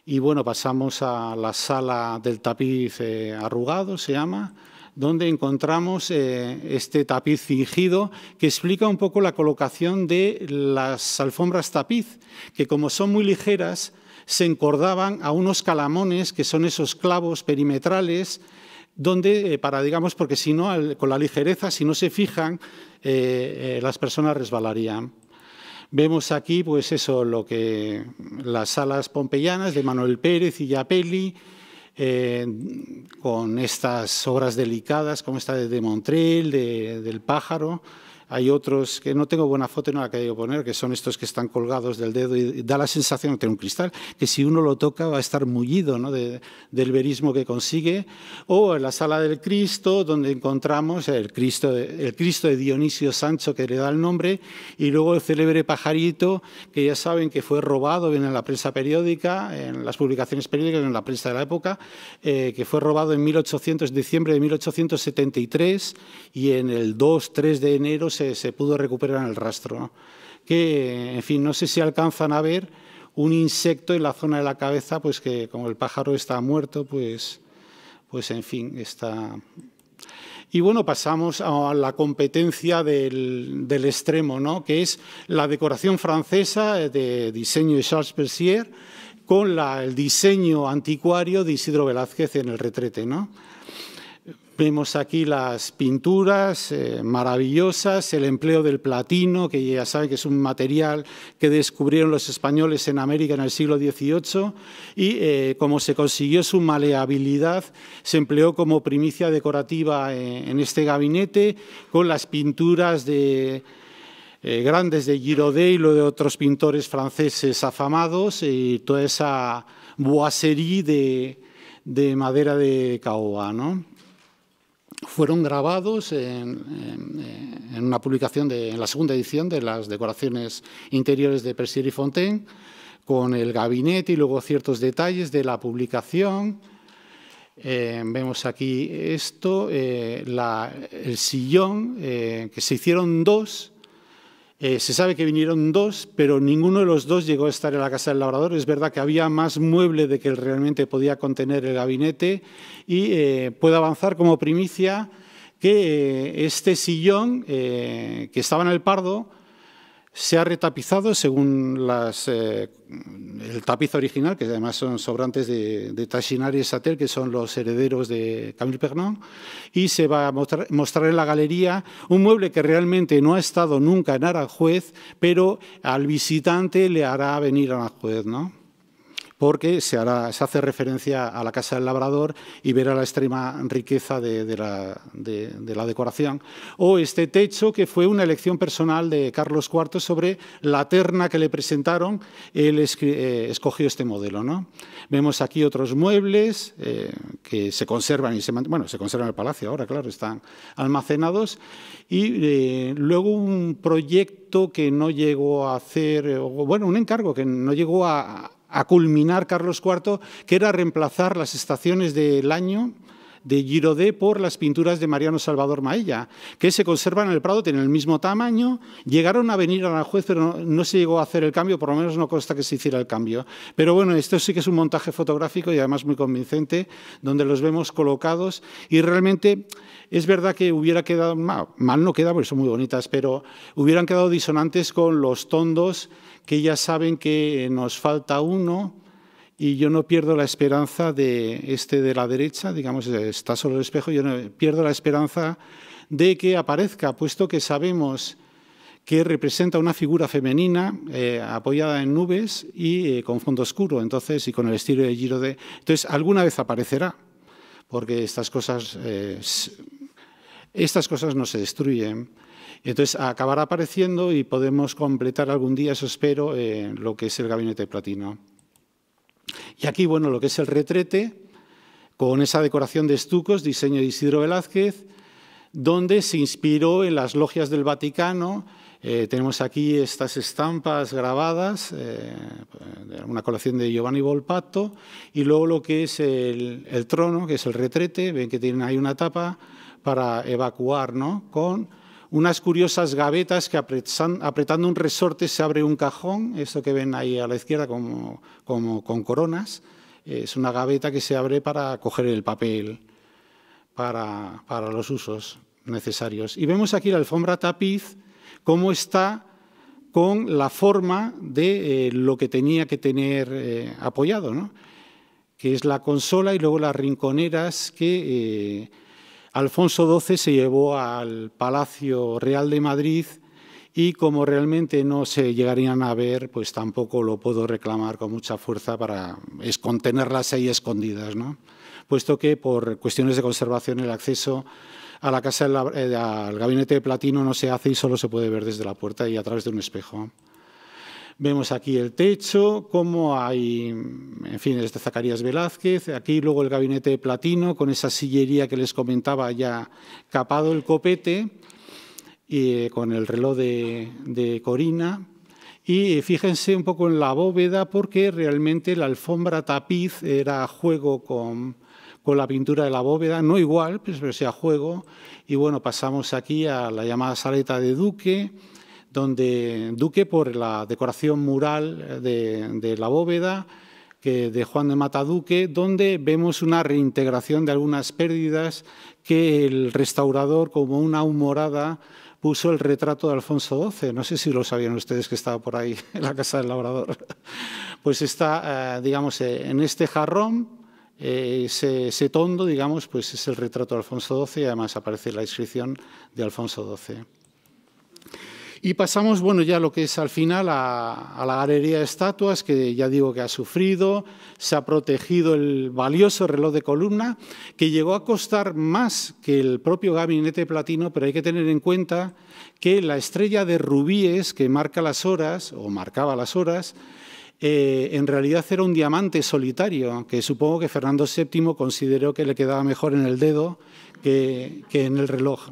Y bueno, pasamos a la sala del tapiz eh, arrugado, se llama, donde encontramos eh, este tapiz fingido, que explica un poco la colocación de las alfombras tapiz, que como son muy ligeras, se encordaban a unos calamones, que son esos clavos perimetrales, donde, eh, para, digamos, porque si no, al, con la ligereza, si no se fijan, eh, eh, las personas resbalarían. Vemos aquí, pues eso, lo que las salas pompeyanas de Manuel Pérez y Iapelli, Eh, con estas obras delicadas, como esta de Montrel, de, del pájaro. Hay otros que no tengo buena foto y no la que poner, que son estos que están colgados del dedo y da la sensación de tener un cristal, que si uno lo toca va a estar mullido, ¿no?, de, del verismo que consigue. O en la sala del Cristo, donde encontramos el Cristo, el Cristo de Dionisio Sancho, que le da el nombre, y luego el célebre pajarito, que ya saben que fue robado, viene en la prensa periódica, en las publicaciones periódicas, en la prensa de la época, eh, que fue robado en mil ochocientos, diciembre de mil ochocientos setenta y tres, y en el dos tres de enero se se pudo recuperar el rastro, que, en fin, no sé si alcanzan a ver un insecto en la zona de la cabeza, pues que como el pájaro está muerto, pues, pues en fin, está. Y bueno, pasamos a la competencia del, del extremo, ¿no?, que es la decoración francesa de diseño de Charles Percier con la, el diseño anticuario de Isidro Velázquez en el retrete, ¿no? Vemos aquí las pinturas eh, maravillosas, el empleo del platino, que ya saben que es un material que descubrieron los españoles en América en el siglo dieciocho, y eh, como se consiguió su maleabilidad, se empleó como primicia decorativa eh, en este gabinete, con las pinturas de eh, grandes de Girodet y lo de otros pintores franceses afamados, y toda esa boiserie de, de madera de caoba, ¿no? Fueron grabados en, en, en una publicación, de, en la segunda edición de las decoraciones interiores de Percier y Fontaine, con el gabinete y luego ciertos detalles de la publicación. Eh, vemos aquí esto, eh, la, el sillón, eh, que se hicieron dos. Eh, se sabe que vinieron dos, pero ninguno de los dos llegó a estar en la Casa del Labrador. Es verdad que había más mueble de que realmente podía contener el gabinete, y eh, puedo avanzar como primicia que eh, este sillón eh, que estaba en el Pardo Se ha retapizado según las, eh, el tapiz original, que además son sobrantes de, de Tachinar y Satel, que son los herederos de Camille Pernod, y se va a mostrar, mostrar en la galería un mueble que realmente no ha estado nunca en Aranjuez, pero al visitante le hará venir a Aranjuez, ¿no? Porque se, hará, se hace referencia a la Casa del Labrador y verá la extrema riqueza de, de, la, de, de la decoración. O este techo, que fue una elección personal de Carlos cuarto sobre la terna que le presentaron, él es, eh, escogió este modelo, ¿no? Vemos aquí otros muebles eh, que se conservan, y se, bueno, se conservan en el Palacio ahora, claro, están almacenados. Y eh, luego un proyecto que no llegó a hacer, bueno, un encargo que no llegó a... a culminar Carlos cuarto, que era reemplazar las estaciones del año de Girodé por las pinturas de Mariano Salvador Maella, que se conservan en el Prado, tienen el mismo tamaño, llegaron a venir a Aranjuez, pero no, no se llegó a hacer el cambio, por lo menos no consta que se hiciera el cambio. Pero bueno, esto sí que es un montaje fotográfico y además muy convincente, donde los vemos colocados y realmente es verdad que hubiera quedado, mal, mal no queda porque son muy bonitas, pero hubieran quedado disonantes con los tondos, que ya saben que nos falta uno y yo no pierdo la esperanza de este de la derecha, digamos, está sobre el espejo, yo no pierdo la esperanza de que aparezca, puesto que sabemos que representa una figura femenina eh, apoyada en nubes y eh, con fondo oscuro, entonces, y con el estilo de Girodé. Entonces, alguna vez aparecerá, porque estas cosas, eh, estas cosas no se destruyen. Entonces, acabará apareciendo y podemos completar algún día, eso espero, eh, lo que es el gabinete de platino. Y aquí, bueno, lo que es el retrete, con esa decoración de estucos, diseño de Isidro Velázquez, donde se inspiró en las logias del Vaticano. Eh, tenemos aquí estas estampas grabadas, eh, una colección de Giovanni Volpato, y luego lo que es el, el trono, que es el retrete, ven que tienen ahí una tapa para evacuar, ¿no?, con unas curiosas gavetas que apretando un resorte se abre un cajón, esto que ven ahí a la izquierda como, como con coronas, es una gaveta que se abre para coger el papel para, para los usos necesarios. Y vemos aquí la alfombra tapiz, cómo está con la forma de eh, lo que tenía que tener eh, apoyado, ¿no?, que es la consola y luego las rinconeras que... Eh, Alfonso doce se llevó al Palacio Real de Madrid y como realmente no se llegarían a ver, pues tampoco lo puedo reclamar con mucha fuerza para contenerlas ahí escondidas, ¿no?, puesto que por cuestiones de conservación el acceso a la casa, al gabinete de platino no se hace y solo se puede ver desde la puerta y a través de un espejo. Vemos aquí el techo, cómo hay, en fin, es de Zacarías Velázquez, aquí luego el gabinete de platino con esa sillería que les comentaba ya capado el copete y con el reloj de, de Corina. Y fíjense un poco en la bóveda porque realmente la alfombra tapiz era juego con, con la pintura de la bóveda, no igual, pero sí a juego. Y bueno, pasamos aquí a la llamada saleta de Duque, donde Duque, por la decoración mural de, de la bóveda que de Juan de Mataduque, donde vemos una reintegración de algunas pérdidas que el restaurador, como una humorada, puso el retrato de Alfonso doce. No sé si lo sabían ustedes que estaba por ahí en la Casa del Labrador. Pues está, digamos, en este jarrón. Ese, ese tondo, digamos, pues es el retrato de Alfonso doce y además aparece la inscripción de Alfonso doce. Y pasamos, bueno, ya lo que es al final a, a la galería de estatuas, que ya digo que ha sufrido, se ha protegido el valioso reloj de columna, que llegó a costar más que el propio gabinete de platino, pero hay que tener en cuenta que la estrella de rubíes que marca las horas, o marcaba las horas, eh, en realidad era un diamante solitario, que supongo que Fernando séptimo consideró que le quedaba mejor en el dedo que, que en el reloj.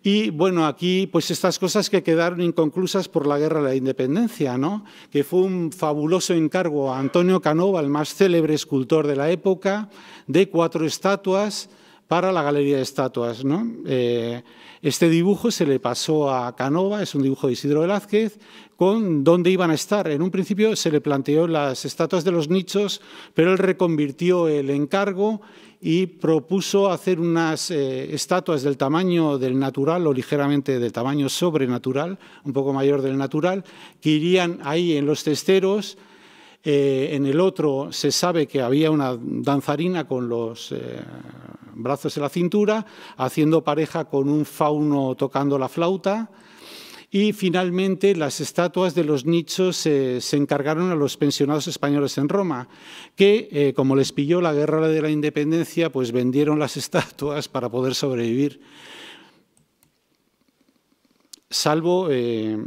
Y bueno, aquí pues estas cosas que quedaron inconclusas por la Guerra de la Independencia, ¿no?, que fue un fabuloso encargo a Antonio Canova, el más célebre escultor de la época, de cuatro estatuas para la galería de estatuas, ¿no? Eh, este dibujo se le pasó a Canova, es un dibujo de Isidro Velázquez, con dónde iban a estar. En un principio se le planteó las estatuas de los nichos, pero él reconvirtió el encargo y propuso hacer unas eh, estatuas del tamaño del natural o ligeramente del tamaño sobrenatural, un poco mayor del natural, que irían ahí en los testeros. Eh, en el otro se sabe que había una danzarina con los eh, brazos en la cintura, haciendo pareja con un fauno tocando la flauta. Y finalmente las estatuas de los nichos eh, se encargaron a los pensionados españoles en Roma, que eh, como les pilló la guerra de la independencia, pues vendieron las estatuas para poder sobrevivir. Salvo, eh,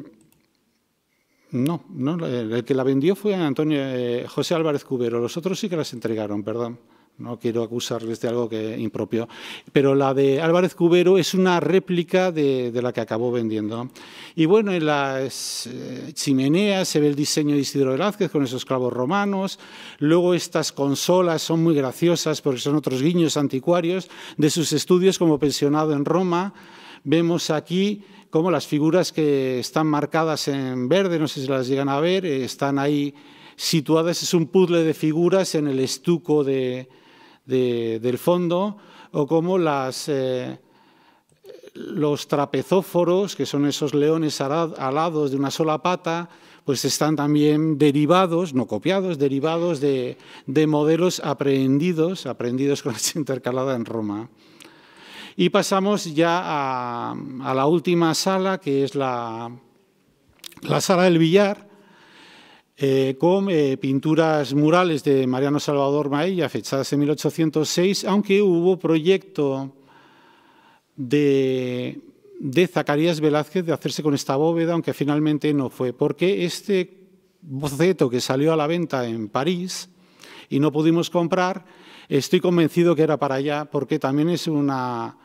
no, no, el que la vendió fue Antonio, eh, José Álvarez Cubero, los otros sí que las entregaron, perdón. No quiero acusarles de algo que impropio, pero la de Álvarez Cubero es una réplica de, de la que acabó vendiendo. Y bueno, en las chimeneas se ve el diseño de Isidro Velázquez con esos clavos romanos, luego estas consolas son muy graciosas porque son otros guiños anticuarios de sus estudios como pensionado en Roma. Vemos aquí como las figuras que están marcadas en verde, no sé si las llegan a ver, están ahí situadas, es un puzzle de figuras en el estuco de... De, del fondo, o como las, eh, los trapezóforos, que son esos leones alados de una sola pata, pues están también derivados, no copiados, derivados de, de modelos aprehendidos, aprehendidos con la intercalada en Roma. Y pasamos ya a, a la última sala, que es la, la sala del billar, Eh, con eh, pinturas murales de Mariano Salvador Maella, fechadas en mil ochocientos seis, aunque hubo proyecto de, de Zacarías Velázquez de hacerse con esta bóveda, aunque finalmente no fue, porque este boceto que salió a la venta en París y no pudimos comprar, estoy convencido que era para allá, porque también es una...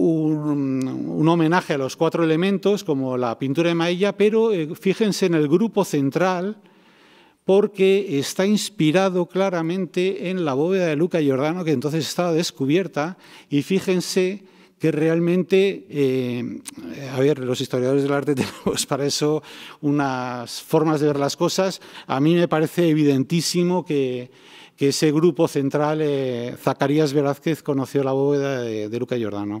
Un, un homenaje a los cuatro elementos, como la pintura de Maella, pero eh, fíjense en el grupo central, porque está inspirado claramente en la bóveda de Luca Giordano, que entonces estaba descubierta, y fíjense que realmente, eh, a ver, los historiadores del arte tenemos para eso unas formas de ver las cosas. A mí me parece evidentísimo que... que ese grupo central, eh, Zacarías Velázquez, conoció la bóveda de, de Luca Giordano.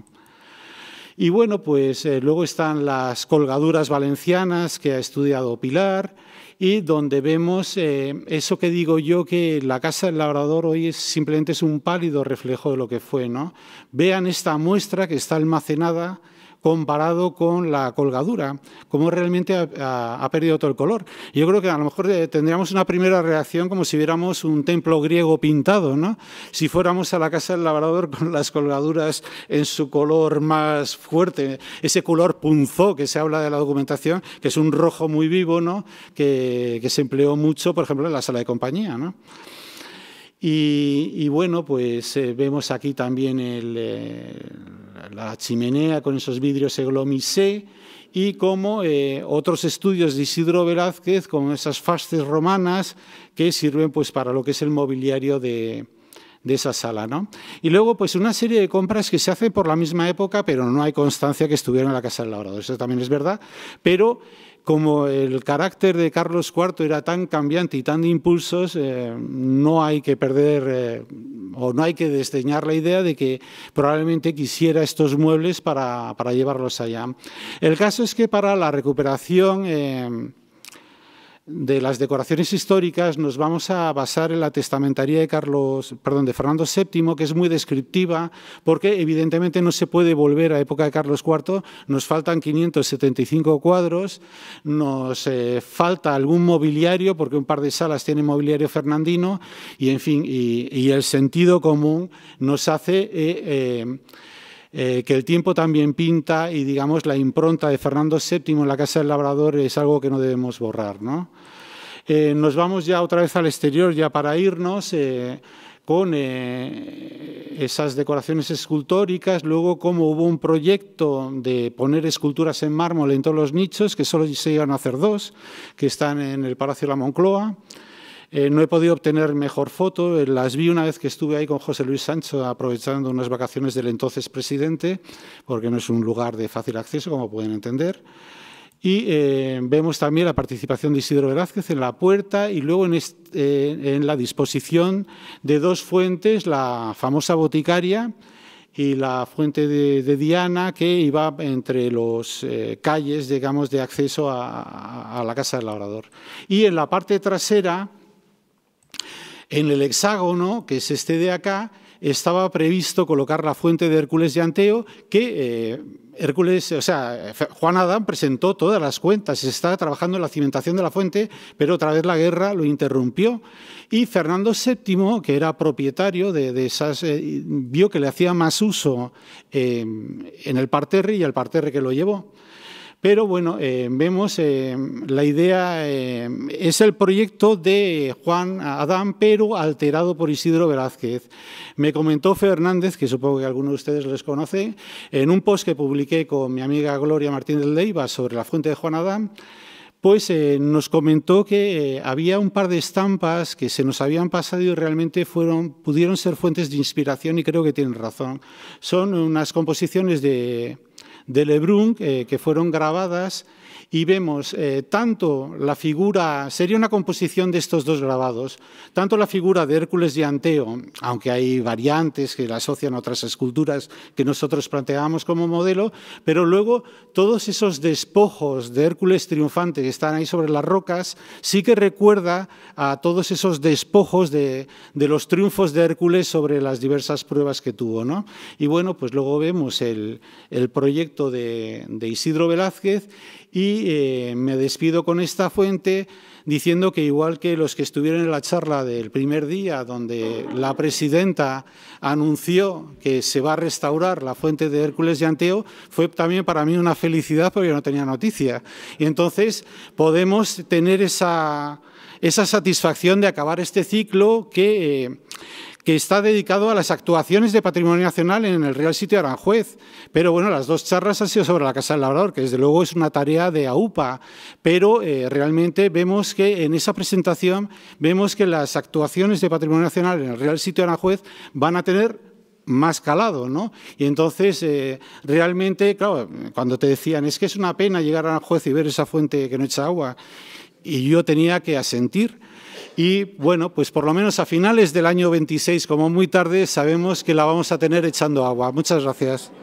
Y bueno, pues eh, luego están las colgaduras valencianas que ha estudiado Pilar, y donde vemos eh, eso que digo yo, que la Casa del Labrador hoy es, simplemente es un pálido reflejo de lo que fue, ¿no? Vean esta muestra que está almacenada, comparado con la colgadura, como realmente ha, ha, ha perdido todo el color. Yo creo que a lo mejor tendríamos una primera reacción como si viéramos un templo griego pintado, ¿no? Si fuéramos a la Casa del Labrador con las colgaduras en su color más fuerte, ese color punzó que se habla de la documentación, que es un rojo muy vivo, ¿no? Que, que se empleó mucho, por ejemplo, en la sala de compañía, ¿no? Y, y bueno, pues eh, vemos aquí también el, eh, la chimenea con esos vidrios eglomisé y como eh, otros estudios de Isidro Velázquez con esas fasces romanas que sirven pues para lo que es el mobiliario de, de esa sala, ¿no? Y luego pues una serie de compras que se hacen por la misma época, pero no hay constancia que estuvieron en la Casa del Labrador, eso también es verdad, pero... Como el carácter de Carlos cuarto era tan cambiante y tan de impulsos, eh, no hay que perder eh, o no hay que desdeñar la idea de que probablemente quisiera estos muebles para, para llevarlos allá. El caso es que para la recuperación eh, de las decoraciones históricas nos vamos a basar en la testamentaría de, Carlos, perdón, de Fernando séptimo, que es muy descriptiva, porque evidentemente no se puede volver a época de Carlos cuarto, nos faltan quinientos setenta y cinco cuadros, nos eh, falta algún mobiliario, porque un par de salas tienen mobiliario fernandino, y en fin, y, y el sentido común nos hace... Eh, eh, Eh, que el tiempo también pinta y, digamos, la impronta de Fernando séptimo en la Casa del Labrador es algo que no debemos borrar, ¿no? Eh, nos vamos ya otra vez al exterior, ya para irnos, eh, con eh, esas decoraciones escultóricas, luego como hubo un proyecto de poner esculturas en mármol en todos los nichos, que solo se iban a hacer dos, que están en el Palacio de la Moncloa. Eh, no he podido obtener mejor foto, las vi una vez que estuve ahí con José Luis Sancho aprovechando unas vacaciones del entonces presidente, porque no es un lugar de fácil acceso, como pueden entender. Y eh, vemos también la participación de Isidro Velázquez en la puerta y luego en, este, eh, en la disposición de dos fuentes, la famosa boticaria y la fuente de, de Diana, que iba entre las eh, calles, digamos, de acceso a, a la Casa del Labrador. Y en la parte trasera, en el hexágono, que es este de acá, estaba previsto colocar la fuente de Hércules de Anteo, que eh, Hércules, o sea, Juan Adán presentó todas las cuentas, se está trabajando en la cimentación de la fuente, pero otra vez la guerra lo interrumpió. Y Fernando séptimo, que era propietario de, de esas, eh, vio que le hacía más uso eh, en el parterre y el parterre que lo llevó. Pero bueno, eh, vemos, eh, la idea eh, es el proyecto de Juan Adán, pero alterado por Isidro Velázquez. Me comentó Fernández, que supongo que alguno de ustedes les conoce, en un post que publiqué con mi amiga Gloria Martínez Leiva sobre la fuente de Juan Adán, pues eh, nos comentó que eh, había un par de estampas que se nos habían pasado y realmente fueron, pudieron ser fuentes de inspiración, y creo que tienen razón. Son unas composiciones de... de Lebrun, eh, que fueron grabadas, y vemos eh, tanto la figura, sería una composición de estos dos grabados, tanto la figura de Hércules de Anteo, aunque hay variantes que la asocian a otras esculturas que nosotros planteábamos como modelo, pero luego todos esos despojos de Hércules triunfante que están ahí sobre las rocas, sí que recuerda a todos esos despojos de, de los triunfos de Hércules sobre las diversas pruebas que tuvo, ¿no? Y bueno, pues luego vemos el, el proyecto De, de Isidro Velázquez y eh, me despido con esta fuente diciendo que, igual que los que estuvieron en la charla del primer día, donde la presidenta anunció que se va a restaurar la fuente de Hércules de Anteo, fue también para mí una felicidad porque yo no tenía noticia. Y entonces podemos tener esa, esa satisfacción de acabar este ciclo que... Eh, que está dedicado a las actuaciones de Patrimonio Nacional en el Real Sitio de Aranjuez. Pero bueno, las dos charlas han sido sobre la Casa del Labrador, que desde luego es una tarea de AUPA, pero eh, realmente vemos que en esa presentación vemos que las actuaciones de Patrimonio Nacional en el Real Sitio de Aranjuez van a tener más calado, ¿no? Y entonces, eh, realmente, claro, cuando te decían, es que es una pena llegar a Aranjuez y ver esa fuente que no echa agua, y yo tenía que asentir. Y bueno, pues por lo menos a finales del año veintiséis, como muy tarde, sabemos que la vamos a tener echando agua. Muchas gracias.